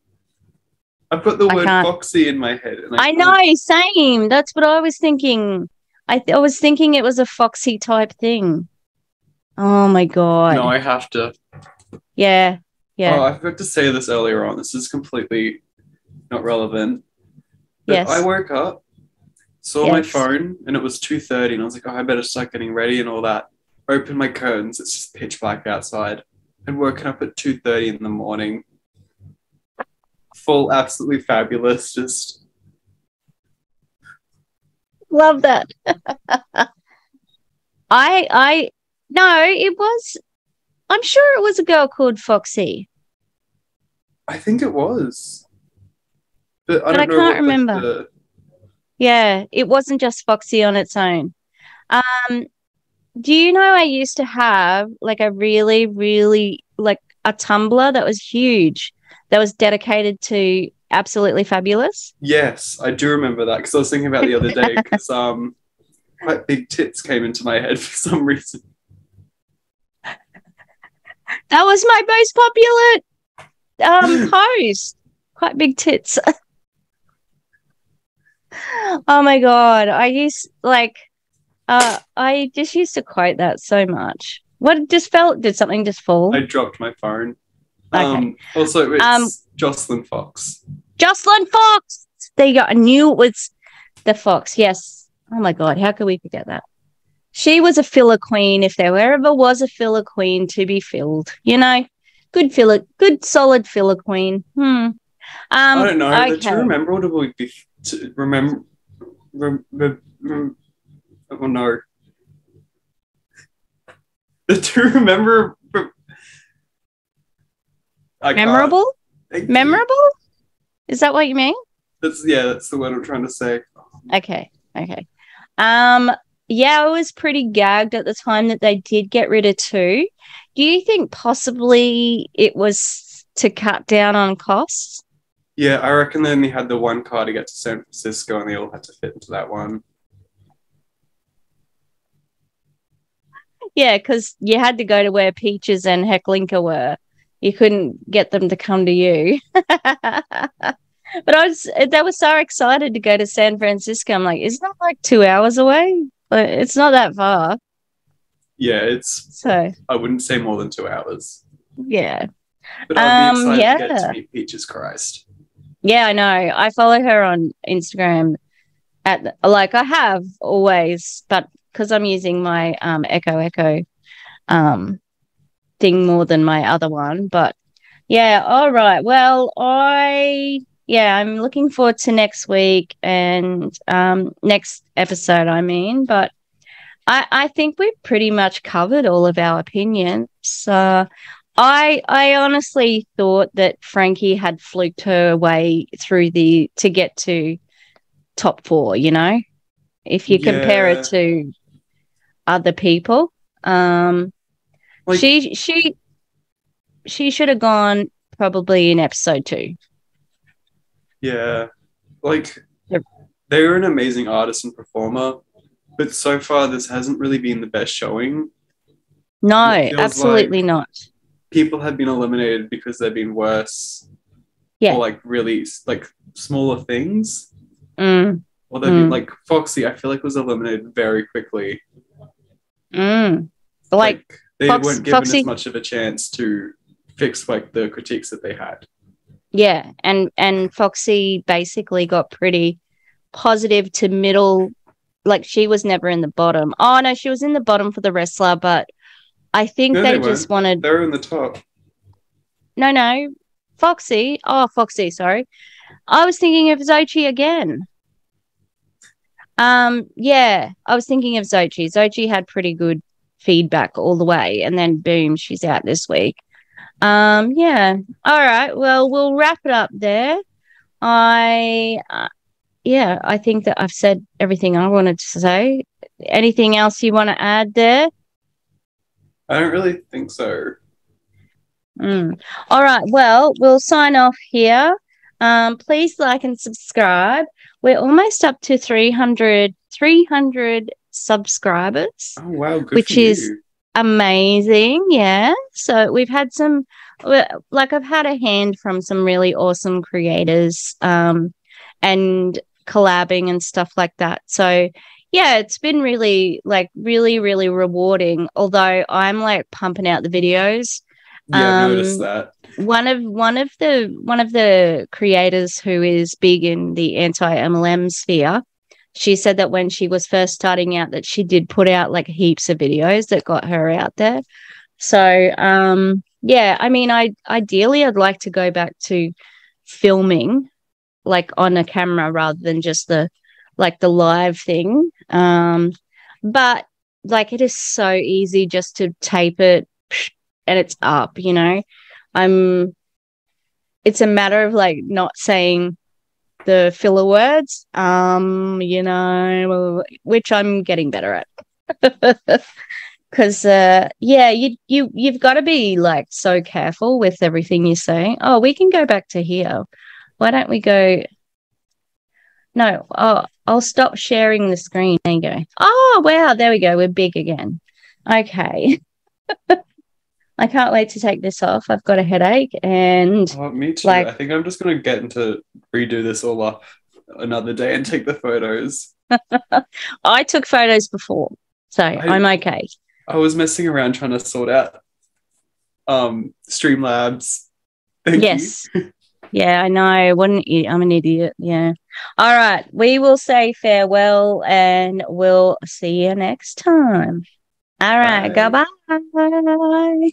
I've got the I word can't. Foxy in my head. And I, I know, same. That's what I was thinking. I, th I was thinking it was a Foxy type thing. Oh, my God. No, I have to. Yeah. Yeah. Oh, I forgot to say this earlier on. This is completely not relevant. But yes. I woke up, saw yes. my phone, and it was two thirty, and I was like, oh, I better start getting ready and all that. Open my curtains. It's just pitch black outside. I'd woken up at two thirty in the morning. Full, absolutely fabulous. Just. Love that. I, I, no, it was, I'm sure it was a girl called Foxy. I think it was. But I, but don't I know can't remember. The... Yeah, it wasn't just Foxy on its own. Um, do you know I used to have like a really, really like a Tumblr that was huge that was dedicated to Absolutely Fabulous? Yes, I do remember that because I was thinking about it the other day because um, quite big tits came into my head for some reason. That was my most popular um post. Quite big tits. Oh my god, I used like uh I just used to quote that so much. What just felt did something just fall? I dropped my phone. Okay. Um also it's um, Jocelyn Fox. Jocelyn Fox. There you go. I knew it was the Fox. Yes. Oh my god, how could we forget that? She was a filler queen if there ever was a filler queen to be filled, you know. Good filler, good solid filler queen. Hmm. Um, I don't know. Okay. But do you remember what it would be? To remember, rem, rem, rem, oh no. Do you remember? I Memorable? Memorable? Is that what you mean? That's yeah. That's the word I'm trying to say. Okay. Okay. Um. Yeah, I was pretty gagged at the time that they did get rid of two. Do you think possibly it was to cut down on costs? Yeah, I reckon they only had the one car to get to San Francisco and they all had to fit into that one. Yeah, because you had to go to where Peaches and Hecklinka were. You couldn't get them to come to you. But I was, they were so excited to go to San Francisco. I'm like, isn't that like two hours away? Like, it's not that far. Yeah, it's, so I wouldn't say more than two hours. Yeah. But I'll be excited um, yeah. to get to meet Peaches Christ. Yeah, I know. I follow her on Instagram, at the, like I have always, but because I'm using my um, Echo Echo um, thing more than my other one. But, yeah, all right. Well, I, yeah, I'm looking forward to next week and um, next episode, I mean, but I, I think we've pretty much covered all of our opinions. Uh, I I honestly thought that Frankie had fluked her way through the to get to top four, you know, if you yeah. compare it to other people. Um, like, she she she should have gone probably in episode two. Yeah, like they were an amazing artist and performer. But so far, this hasn't really been the best showing. No, absolutely like not. People have been eliminated because they've been worse. Yeah. Or, like, really, like, smaller things. Mm. Or they've mm. been, like, Foxy, I feel like, was eliminated very quickly. Mm. Like, like, they Fox, weren't given Foxy. as much of a chance to fix, like, the critiques that they had. Yeah, and, and Foxy basically got pretty positive to middle... Like, she was never in the bottom. Oh, no, she was in the bottom for the wrestler, but I think no, they, they just wanted... They were in the top. No, no. Foxy. Oh, Foxy, sorry. I was thinking of Xochitl again. Um, yeah, I was thinking of Xochitl. Xochitl had pretty good feedback all the way, and then, boom, she's out this week. Um, yeah. All right, well, we'll wrap it up there. I... Uh, Yeah, I think that I've said everything I wanted to say. Anything else you want to add there? I don't really think so. Mm. All right, well, we'll sign off here. Um, please like and subscribe. We're almost up to three hundred, three hundred subscribers. Oh, wow, good which for you. Is amazing, yeah. So we've had some, like I've had a hand from some really awesome creators um, and collabing and stuff like that. So yeah, it's been really like really really rewarding, although I'm like pumping out the videos. Yeah, um, I noticed that. One of one of the one of the creators who is big in the anti M L M sphere, she said that when she was first starting out that she did put out like heaps of videos that got her out there. So um yeah, I mean I ideally I'd like to go back to filming like on a camera rather than just the like the live thing. Um, but like, it is so easy just to tape it and it's up, you know. I'm, it's a matter of, like, not saying the filler words, um, you know, which I'm getting better at. Because, uh, yeah, you, you, you've got to be, like, so careful with everything you say. Oh, we can go back to here. Why don't we go? No, oh, I'll stop sharing the screen. There you go. Oh, wow, there we go. We're big again. Okay. I can't wait to take this off. I've got a headache and... Oh, me too. Like, I think I'm just going to get into redo this all up another day and take the photos. I took photos before, so I, I'm okay. I was messing around trying to sort out um, Streamlabs. Thank yes. you. Yeah, I know. What an idiot. I'm an idiot. Yeah. All right. We will say farewell and we'll see you next time. All right. Bye. Goodbye.